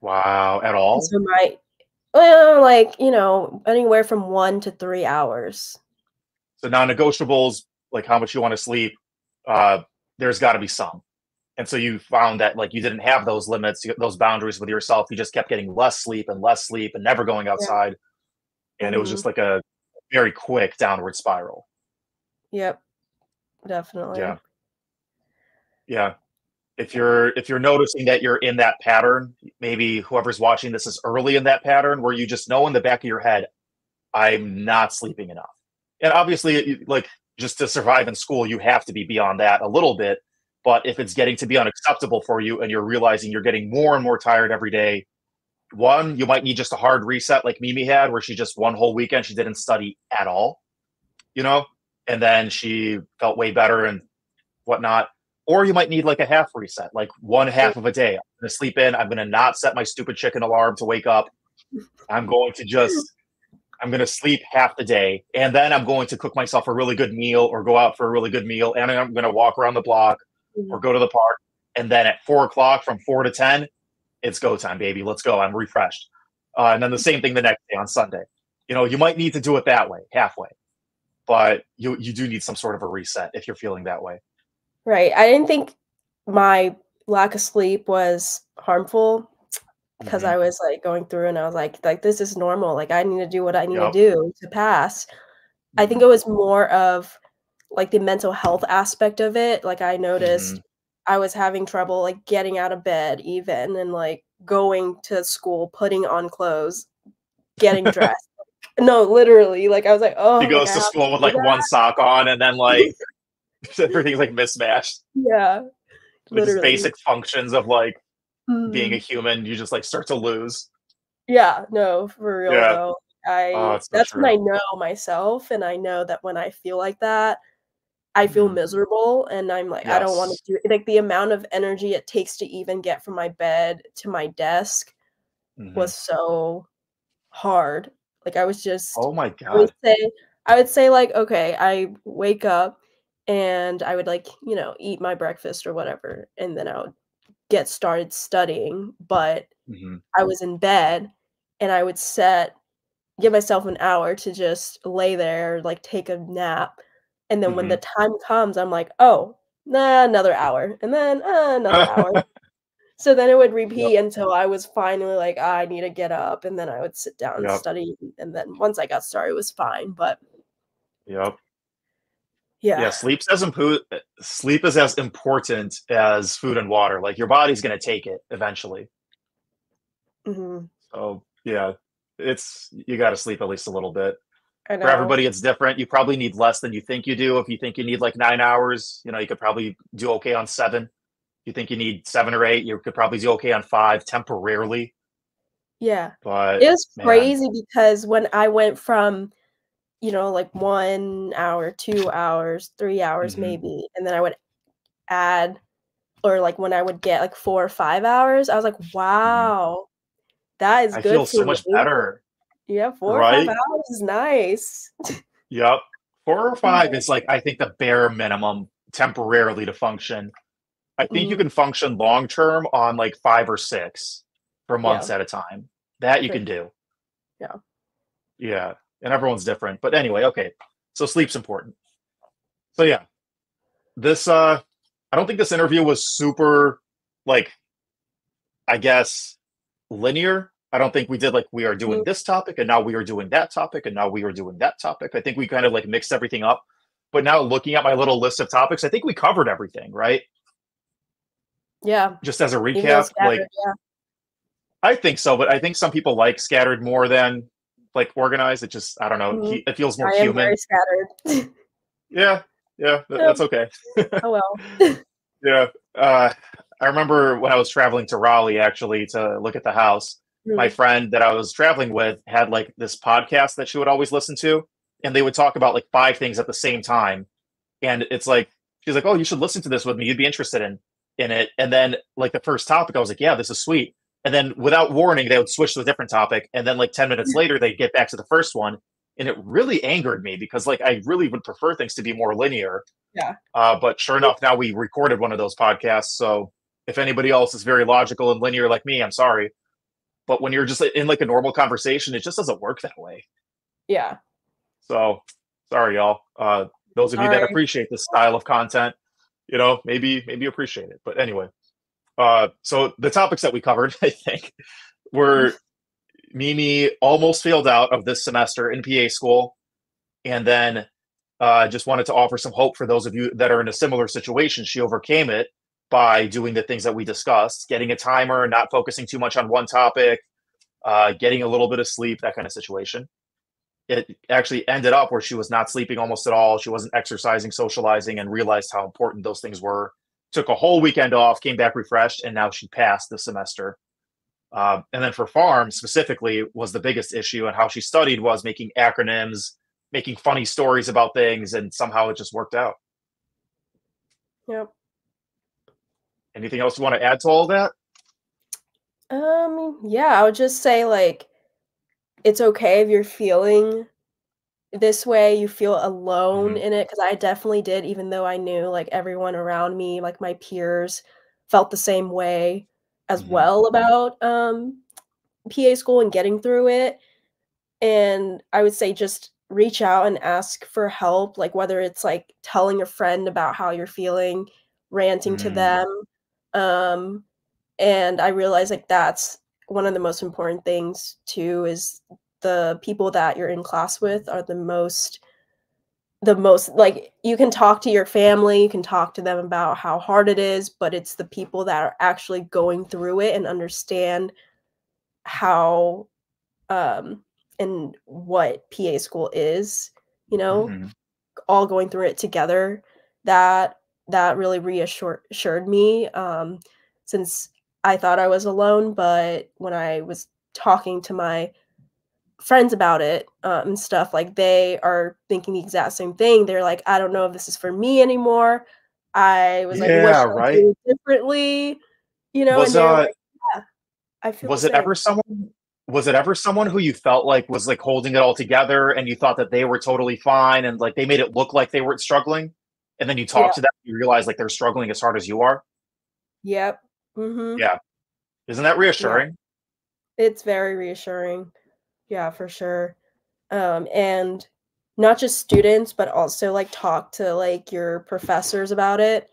Wow, at all? So my, well, like, you know, anywhere from one to three hours. So non-negotiables, like how much you want to sleep. Uh, there's got to be some. And so you found that like you didn't have those limits, those boundaries with yourself. You just kept getting less sleep and less sleep and never going outside. Yeah. And mm-hmm. it was just like a very quick downward spiral. Yep, definitely. Yeah. Yeah. If you're, if you're noticing that you're in that pattern, maybe whoever's watching this is early in that pattern where you just know in the back of your head, I'm not sleeping enough. And obviously like, just to survive in school, you have to be beyond that a little bit. But if it's getting to be unacceptable for you and you're realizing you're getting more and more tired every day, one, you might need just a hard reset like Mimi had, where she just one whole weekend, she didn't study at all, you know, and then she felt way better and whatnot. Or you might need like a half reset, like one half of a day. I'm going to sleep in. I'm going to not set my stupid chicken alarm to wake up. I'm going to just... I'm going to sleep half the day, and then I'm going to cook myself a really good meal or go out for a really good meal, and I'm going to walk around the block mm-hmm. or go to the park. And then at four o'clock, from four to ten, it's go time, baby. Let's go. I'm refreshed. Uh, and then the same thing the next day on Sunday. You know, you might need to do it that way, halfway. But you, you do need some sort of a reset if you're feeling that way. Right. I didn't think my lack of sleep was harmful, because mm-hmm. I was like going through and I was like, like, this is normal. Like I need to do what I need yep. to do to pass. Mm-hmm. I think it was more of like the mental health aspect of it. Like I noticed mm-hmm. I was having trouble like getting out of bed even, and like going to school, putting on clothes, getting dressed. No, literally. Like I was like, oh, he goes to school with like that. One sock on, and then like everything's like mismatched. Yeah. Like just basic functions of like, being a human, you just like start to lose. Yeah, no, for real yeah. though. I oh, so that's true. When I know myself, and I know that when I feel like that, I feel mm-hmm. miserable, and I'm like, yes. I don't want to do it. Like the amount of energy it takes to even get from my bed to my desk mm-hmm. was so hard. Like I was just, oh my God. I would say, I would say like, okay, I wake up and I would like, you know, eat my breakfast or whatever. And then I would get started studying, but mm-hmm. I was in bed and I would set, give myself an hour to just lay there, like take a nap. And then mm-hmm. when the time comes, I'm like, oh, nah, another hour. And then uh, another hour. So then it would repeat yep. until I was finally like, ah, I need to get up. And then I would sit down yep. and study. And then once I got started, it was fine. But yep. yeah. Yeah, sleep's as impo- sleep is as important as food and water. Like your body's going to take it eventually. Mm-hmm. So yeah, it's, you got to sleep at least a little bit. For everybody, it's different. You probably need less than you think you do. If you think you need like nine hours, you know, you could probably do okay on seven. If you think you need seven or eight, you could probably do okay on five temporarily. Yeah. But it was man. crazy because when I went from, you know, like one hour, two hours, three hours mm-hmm. maybe, and then I would add, or like when I would get like four or five hours, I was like, wow, mm-hmm. that is I good. I feel so much me. better. Yeah, four right? or five hours is nice. Yep. Four or five is like, I think, the bare minimum temporarily to function. I think mm. you can function long term on like five or six for months yeah. at a time. That you can do. Yeah. Yeah. And everyone's different. But anyway, okay. So sleep's important. So yeah. This, uh, I don't think this interview was super, like, I guess, linear. I don't think we did like, we are doing this topic and now we are doing that topic and now we are doing that topic. I think we kind of like mixed everything up. But now looking at my little list of topics, I think we covered everything, right? Yeah. Just as a recap, like yeah. I think so, but I think some people like scattered more than like organized. It just, I don't know, mm-hmm. it feels more I human. Am very scattered. yeah, yeah, th- that's okay. Oh well. yeah, uh, I remember when I was traveling to Raleigh actually to look at the house. My friend that I was traveling with had like this podcast that she would always listen to, and they would talk about like five things at the same time. And it's like, she's like, oh, you should listen to this with me. You'd be interested in, in it. And then like the first topic, I was like, yeah, this is sweet. And then without warning, they would switch to a different topic. And then like ten minutes later, they'd get back to the first one. And it really angered me because like, I really would prefer things to be more linear. Yeah. Uh, but sure enough, now we recorded one of those podcasts. So if anybody else is very logical and linear like me, I'm sorry. But when you're just in like a normal conversation, it just doesn't work that way. Yeah. So sorry, y'all. Uh, those of all you that right. appreciate this style of content, you know, maybe, maybe appreciate it. But anyway, uh, so the topics that we covered, I think, were Mimi almost failed out of this semester in P A school. And then uh, just wanted to offer some hope for those of you that are in a similar situation. She overcame it by doing the things that we discussed, getting a timer, not focusing too much on one topic, uh, getting a little bit of sleep, that kind of situation. It actually ended up where she was not sleeping almost at all. She wasn't exercising, socializing, and realized how important those things were. Took a whole weekend off, came back refreshed, and now she passed the semester. Uh, and then for farm specifically was the biggest issue, and how she studied was making acronyms, making funny stories about things, and somehow it just worked out. Yep. Anything else you want to add to all that? Um, yeah, I would just say like, it's okay if you're feeling this way, you feel alone mm-hmm. in it. Cause I definitely did, even though I knew like everyone around me, like my peers felt the same way as mm-hmm. well about um, P A school and getting through it. And I would say just reach out and ask for help. Like whether it's like telling a friend about how you're feeling, ranting to them. Um, and I realized like that's one of the most important things too, is the people that you're in class with are the most, the most, like you can talk to your family, you can talk to them about how hard it is, but it's the people that are actually going through it and understand how, um, and what P A school is, you know, mm-hmm. all going through it together, that that really reassured me um, since I thought I was alone. But when I was talking to my friends about it um, and stuff, like they are thinking the exact same thing. They're like, I don't know if this is for me anymore. I was like, yeah, what right. I do differently, you know? Was, and uh, like, yeah, I feel was it same. ever someone, was it ever someone who you felt like was like holding it all together and you thought that they were totally fine and like they made it look like they weren't struggling? And then you talk yeah. to them, you realize like they're struggling as hard as you are. Yep. Mm-hmm. Yeah. Isn't that reassuring? Yeah. It's very reassuring. Yeah, for sure. Um, and not just students, but also like talk to like your professors about it.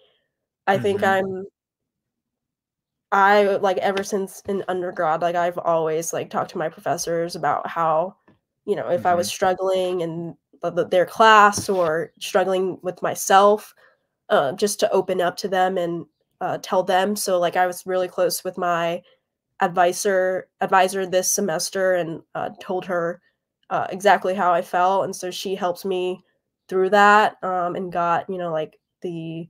I mm-hmm. think I'm, I like ever since in undergrad, like I've always like talked to my professors about how, you know, if mm-hmm. I was struggling in their class or struggling with myself, uh, just to open up to them and uh, tell them. So like I was really close with my advisor advisor this semester and uh, told her uh, exactly how I felt, and so she helped me through that um, and got you know like the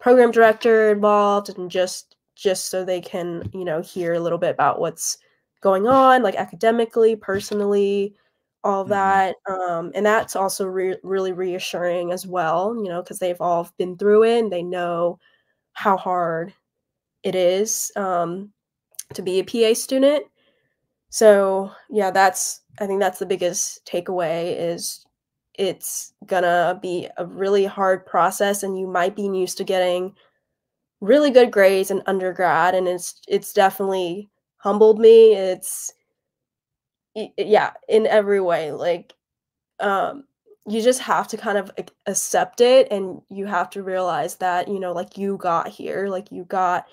program director involved, and just just so they can you know hear a little bit about what's going on, like academically, personally, all that. Um, and that's also re really reassuring as well, you know, because they've all been through it and they know how hard it is. Um, to be a P A student. So yeah, that's, I think that's the biggest takeaway, is it's gonna be a really hard process, and you might be used to getting really good grades in undergrad, and it's, it's definitely humbled me. It's it, yeah, in every way, like um, you just have to kind of accept it, and you have to realize that, you know, like you got here, like you got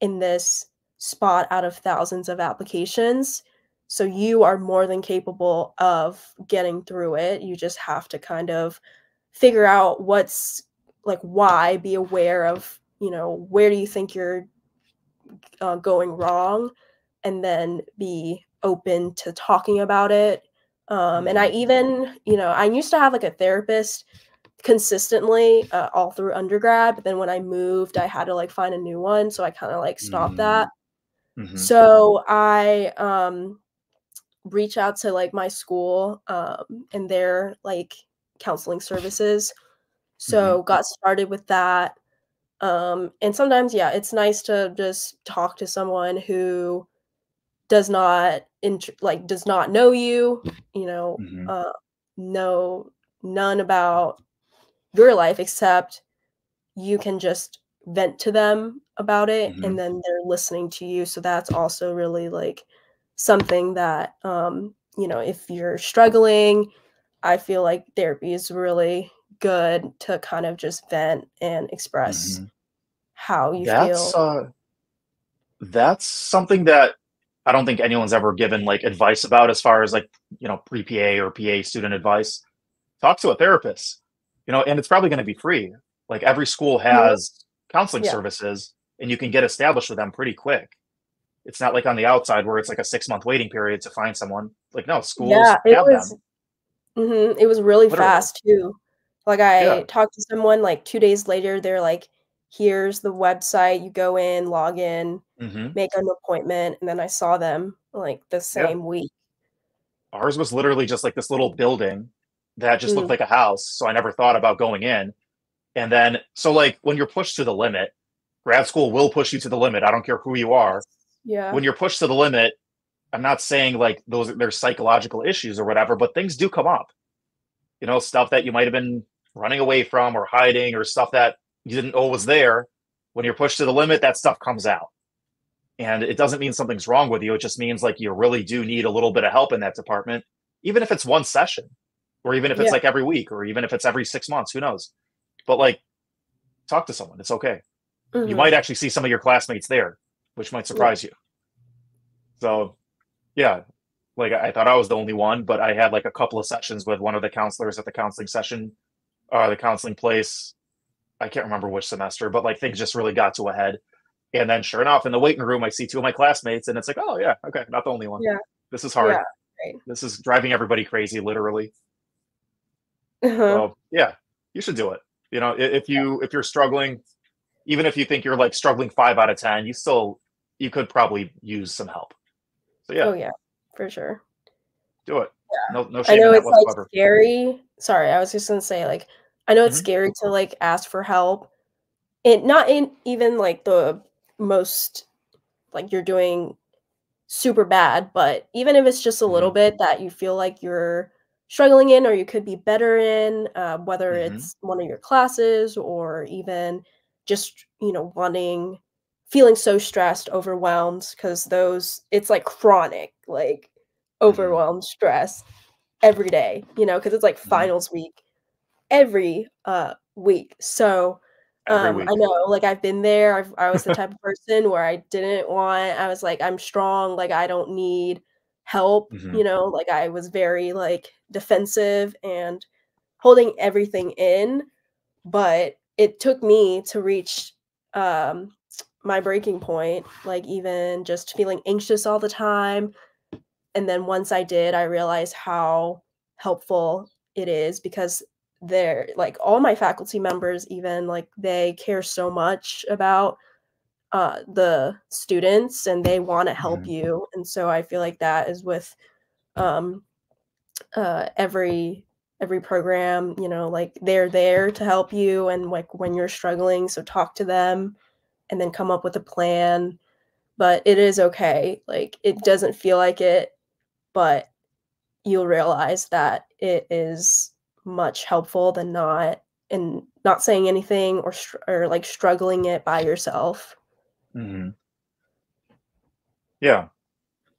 in this spot out of thousands of applications. So you are more than capable of getting through it. You just have to kind of figure out what's like, why, be aware of, you know, where do you think you're uh, going wrong, and then be open to talking about it. Um, and I even, you know, I used to have like a therapist consistently uh, all through undergrad, but then when I moved, I had to like find a new one. So I kind of like stopped mm. that. Mm-hmm. So I um, reach out to like my school um, and their like counseling services. So mm-hmm. got started with that. Um, and sometimes, yeah, it's nice to just talk to someone who does not int like does not know you, you know, mm-hmm. uh, know none about your life, except you can just vent to them about it, mm-hmm. and then they're listening to you. So that's also really like something that, um, you know, if you're struggling, I feel like therapy is really good to kind of just vent and express mm-hmm. how you that's, feel. Uh, that's something that I don't think anyone's ever given like advice about, as far as like, you know, pre-P A or P A student advice. Talk to a therapist, you know, and it's probably going to be free. Like every school has mm-hmm. counseling yeah. services, and you can get established with them pretty quick. It's not like on the outside where it's like a six month waiting period to find someone. Like, no, schools yeah, it have was, them. Mm-hmm, it was really Literally. fast too. Like I yeah. talked to someone like two days later, they're like, here's the website, you go in, log in, mm-hmm. make an appointment. And then I saw them like the same yeah. week. Ours was literally just like this little building that just mm. looked like a house. So I never thought about going in. And then, so like when you're pushed to the limit, grad school will push you to the limit. I don't care who you are. Yeah. When you're pushed to the limit, I'm not saying like those, there's psychological issues or whatever, but things do come up, you know, stuff that you might've been running away from or hiding, or stuff that you didn't know was there. When you're pushed to the limit, that stuff comes out, and it doesn't mean something's wrong with you. It just means like you really do need a little bit of help in that department, even if it's one session, or even if it's yeah. like every week, or even if it's every six months, who knows? But like, talk to someone. It's okay. Mm-hmm. You might actually see some of your classmates there, which might surprise yeah. you. So yeah, like I thought I was the only one, but I had like a couple of sessions with one of the counselors at the counseling session, or the counseling place. I can't remember which semester, but like things just really got to a head. And then sure enough, in the waiting room, I see two of my classmates, and it's like, oh yeah, okay, not the only one. Yeah. This is hard. Yeah, right. This is driving everybody crazy, literally. Uh-huh. So yeah, you should do it. You know, if you, if you're struggling, even if you think you're like struggling five out of ten, you still, you could probably use some help. So yeah. Oh yeah, for sure. Do it. Yeah. No, no shame. I know it's like scary. Sorry, I was just gonna say, like, I know it's mm-hmm. scary to like ask for help, and not in even like the most like you're doing super bad, but even if it's just a little mm-hmm. bit that you feel like you're struggling in or you could be better in, uh, whether mm-hmm. it's one of your classes or even just, you know, wanting, feeling so stressed, overwhelmed, because those, it's like chronic, like overwhelmed stress every day, you know, because it's like finals week every uh, week. So um, week. I know, like, I've been there. I've, I was the type of person where I didn't want, I was like, I'm strong, like, I don't need help, mm-hmm. you know, like I was very like defensive and holding everything in, but it took me to reach um, my breaking point, like even just feeling anxious all the time. And then once I did, I realized how helpful it is, because they're like all my faculty members, even like they care so much about Uh, the students and they want to help mm-hmm. you. And so I feel like that is with um, uh, every every program, you know, like they're there to help you and like when you're struggling, so talk to them and then come up with a plan. But it is okay. Like it doesn't feel like it, but you'll realize that it is much helpful than not, and not saying anything or, or like struggling it by yourself. Mm-hmm. Yeah.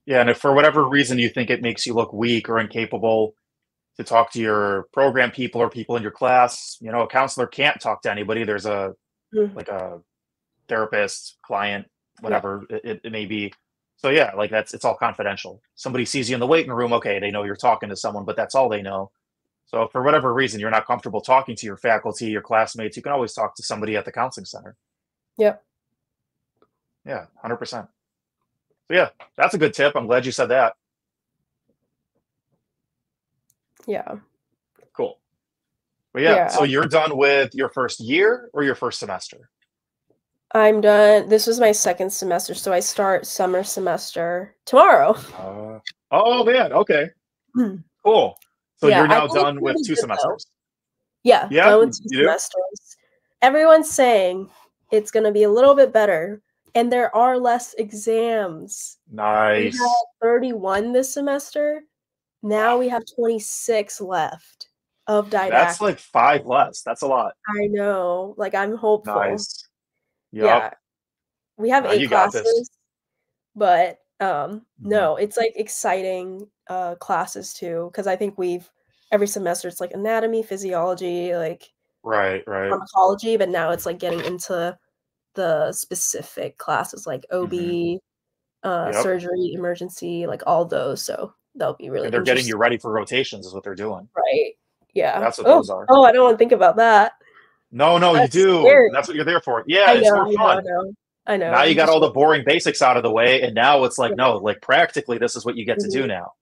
Yeah. And if for whatever reason you think it makes you look weak or incapable to talk to your program people or people in your class, you know, a counselor can't talk to anybody. There's a, mm-hmm. like a therapist, client, whatever yeah. it, it may be. So yeah, like that's, it's all confidential. Somebody sees you in the waiting room. Okay. They know you're talking to someone, but that's all they know. So if for whatever reason, you're not comfortable talking to your faculty, your classmates, you can always talk to somebody at the counseling center. Yep. Yeah, one hundred percent. So yeah, that's a good tip. I'm glad you said that. Yeah. Cool. Well, yeah, yeah, so you're done with your first year or your first semester? I'm done. This was my second semester, so I start summer semester tomorrow. Uh, oh, man. Okay. Hmm. Cool. So yeah, you're now done with two semesters? Though. Yeah. Yeah. Done with two semesters. Everyone's saying it's going to be a little bit better. And there are less exams. Nice. We had thirty-one this semester. Now we have twenty-six left of didactic. That's like five less. That's a lot. I know. Like, I'm hopeful. Nice. Yep. Yeah. We have now eight classes. But um, no, it's like exciting uh, classes too. Because I think we've, every semester, it's like anatomy, physiology, like right, right. pharmacology. But now it's like getting into the specific classes like O B, mm-hmm. uh, yep. surgery, emergency, like all those. So that'll be really. And they're getting you ready for rotations, is what they're doing. Right. Yeah. That's what oh, those are. Oh, I don't want to think about that. No, no, that's you do. Scary. That's what you're there for. Yeah, I know, it's more fun. I know, I know. Now I'm you got all the boring basics out of the way, and now it's like yeah. no, like practically, this is what you get mm-hmm. to do now.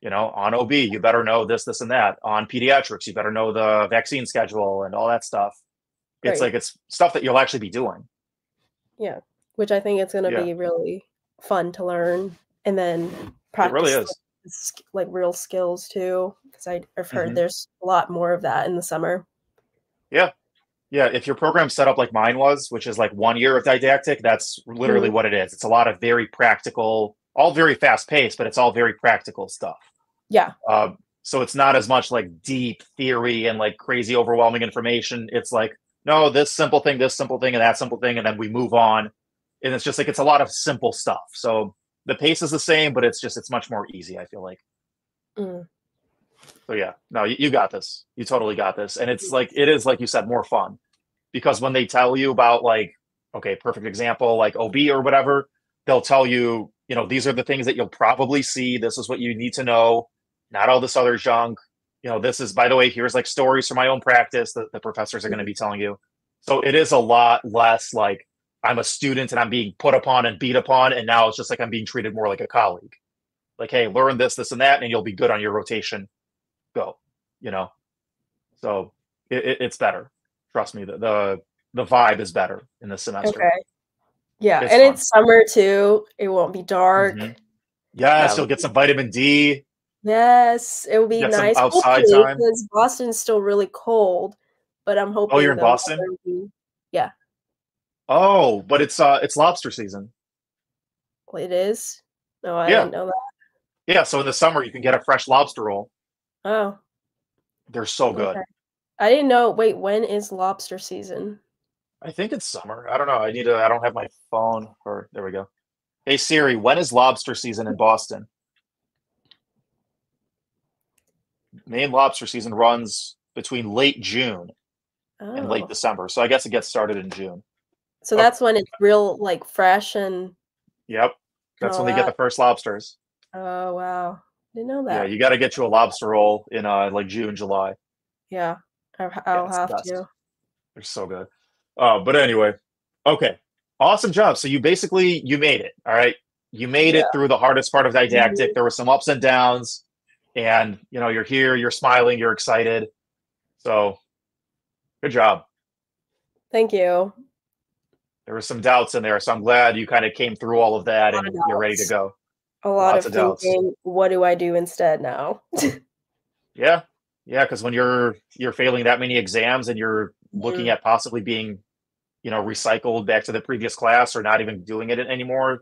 You know, on O B, you better know this, this, and that. On pediatrics, you better know the vaccine schedule and all that stuff. It's right. like it's stuff that you'll actually be doing. Yeah, which I think it's going to yeah. be really fun to learn, and then practice it really is. Like, like real skills too, because I've heard mm-hmm. there's a lot more of that in the summer. Yeah, yeah. If your program's set up like mine was, which is like one year of didactic, that's literally mm-hmm. what it is. It's a lot of very practical, all very fast paced, but it's all very practical stuff. Yeah. Uh, so it's not as much like deep theory and like crazy overwhelming information. It's like, no, this simple thing, this simple thing, and that simple thing, and then we move on. And it's just like, it's a lot of simple stuff. So the pace is the same, but it's just, it's much more easy, I feel like. Mm. So yeah, no, you, you got this. You totally got this. And it's like, it is, like you said, more fun. Because when they tell you about like, okay, perfect example, like O B or whatever, they'll tell you, you know, these are the things that you'll probably see. This is what you need to know. Not all this other junk. You know, this is, by the way, here's like stories from my own practice that the professors are going to be telling you. So it is a lot less like I'm a student and I'm being put upon and beat upon. And now it's just like I'm being treated more like a colleague. Like, hey, learn this, this, and that, and you'll be good on your rotation. Go, you know. So it, it, it's better. Trust me, the, the the vibe is better in this semester. Okay. Yeah, it's and fun. It's summer too. It won't be dark. Mm-hmm. Yes, yeah, you'll get some vitamin D. Yes, it would be nice. Outside time, because Boston's still really cold, but I'm hoping. Oh, you're in Boston? Be, yeah. Oh, but it's uh, it's lobster season. Well, it is. No, I yeah. didn't know that. Yeah, so in the summer you can get a fresh lobster roll. Oh, they're so good. Okay. I didn't know. Wait, when is lobster season? I think it's summer. I don't know. I need to. I don't have my phone. Or there we go. Hey Siri, when is lobster season in Boston? Maine lobster season runs between late June oh. and late December, so I guess it gets started in June. So that's oh. when it's real, like, fresh and. Yep, that's when that. they get the first lobsters. Oh wow! Didn't know that. Yeah, you got to get you a lobster roll in uh like June, July. Yeah, I'll, I'll yeah, have the to. They're so good. Uh, but anyway, okay. Awesome job. So you basically, you made it. All right. You made yeah. it through the hardest part of didactic. Mm-hmm. There were some ups and downs, and you know, you're here, you're smiling, you're excited. So good job. Thank you. There were some doubts in there. So I'm glad you kind of came through all of that and of you're ready to go. A lot Lots of, of thinking, doubts. What do I do instead now? yeah. Yeah. Cause when you're, you're failing that many exams and you're looking mm-hmm. at possibly being, you know, recycled back to the previous class or not even doing it anymore.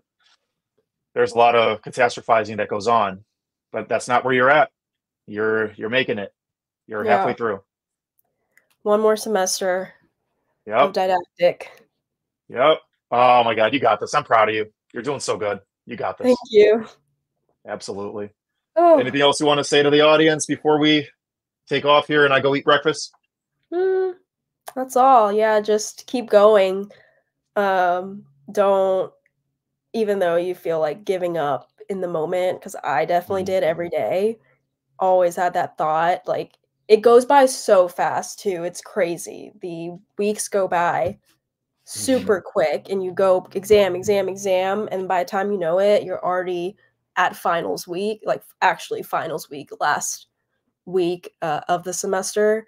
There's a lot of catastrophizing that goes on, but that's not where you're at. You're, you're making it. You're yeah. halfway through. One more semester yep. of didactic. Yep. Oh my God. You got this. I'm proud of you. You're doing so good. You got this. Thank you. Absolutely. Oh. Anything else you want to say to the audience before we take off here and I go eat breakfast? Mm. That's all. Yeah, just keep going. Um, don't, even though you feel like giving up in the moment, because I definitely did every day, always had that thought. Like, it goes by so fast, too. It's crazy. The weeks go by super quick, and you go exam, exam, exam, and by the time you know it, you're already at finals week, like actually finals week, last week uh, of the semester.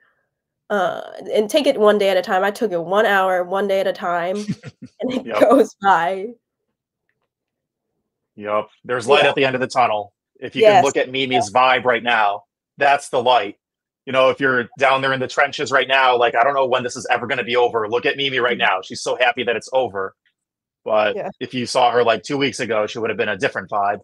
Uh, and take it one day at a time. I took it one hour, one day at a time, and it yep. goes by. Yep. There's light yeah. at the end of the tunnel. If you yes. can look at Mimi's yeah. vibe right now, that's the light. You know, if you're down there in the trenches right now, like, I don't know when this is ever going to be over. Look at Mimi right now. She's so happy that it's over. But yeah. if you saw her like two weeks ago, she would have been a different vibe.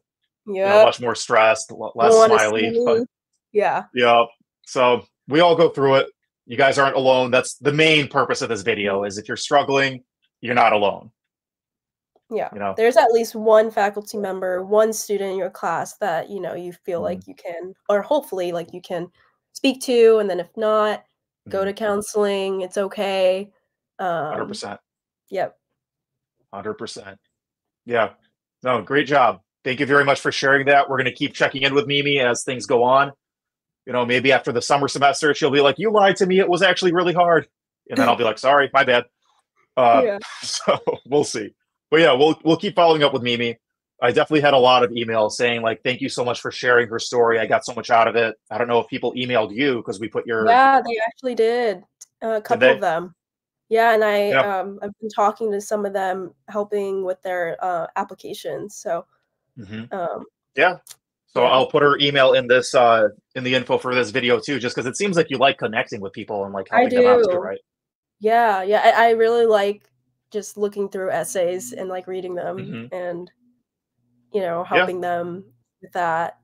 Yeah. You know, much more stressed, less smiley. But, yeah. Yeah. So we all go through it. You guys aren't alone. That's the main purpose of this video, is if you're struggling, you're not alone. Yeah. You know? There's at least one faculty member, one student in your class that, you know, you feel mm-hmm. like you can, or hopefully like you can speak to. And then if not, mm-hmm. go to counseling. It's okay. Um, one hundred percent. Yep. one hundred percent. Yeah. No, great job. Thank you very much for sharing that. We're going to keep checking in with Mimi as things go on. You know, maybe after the summer semester, she'll be like, you lied to me. It was actually really hard. And then I'll be like, sorry, my bad. Uh, yeah. So we'll see. But yeah, we'll, we'll keep following up with Mimi. I definitely had a lot of emails saying like, thank you so much for sharing her story. I got so much out of it. I don't know if people emailed you because we put your... Yeah, they actually did. A couple did of them. Yeah. And I, yeah. Um, I've been talking to some of them, helping with their uh, applications. So mm-hmm. um, yeah. So I'll put her email in this uh, in the info for this video too, just because it seems like you like connecting with people and like helping I do. them out too, right? Yeah, yeah. I, I really like just looking through essays and like reading them mm-hmm. and you know helping yeah. them with that.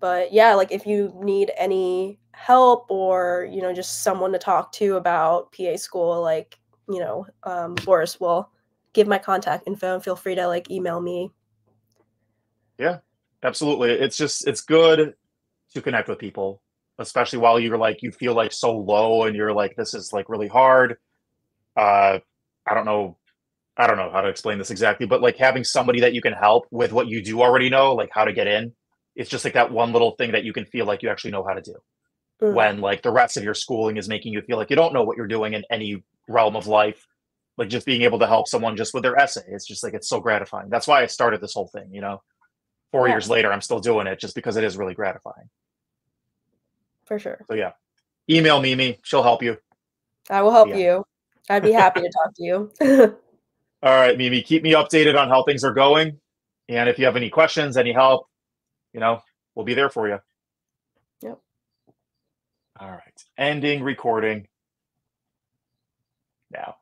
But yeah, like if you need any help or you know just someone to talk to about P A school, like you know um, Boris will give my contact info and feel free to like email me. Yeah. Absolutely. It's just, it's good to connect with people, especially while you're like, you feel like so low and you're like, this is like really hard. Uh, I don't know. I don't know how to explain this exactly, but like having somebody that you can help with what you do already know, like how to get in. It's just like that one little thing that you can feel like you actually know how to do mm. when like the rest of your schooling is making you feel like you don't know what you're doing in any realm of life. Like just being able to help someone just with their essay. It's just like, it's so gratifying. That's why I started this whole thing, you know? Four yeah. years later, I'm still doing it just because it is really gratifying. For sure. So yeah, email Mimi. She'll help you. I will help yeah. you. I'd be happy to talk to you. All right, Mimi, keep me updated on how things are going. And if you have any questions, any help, you know, we'll be there for you. All right. Ending recording now.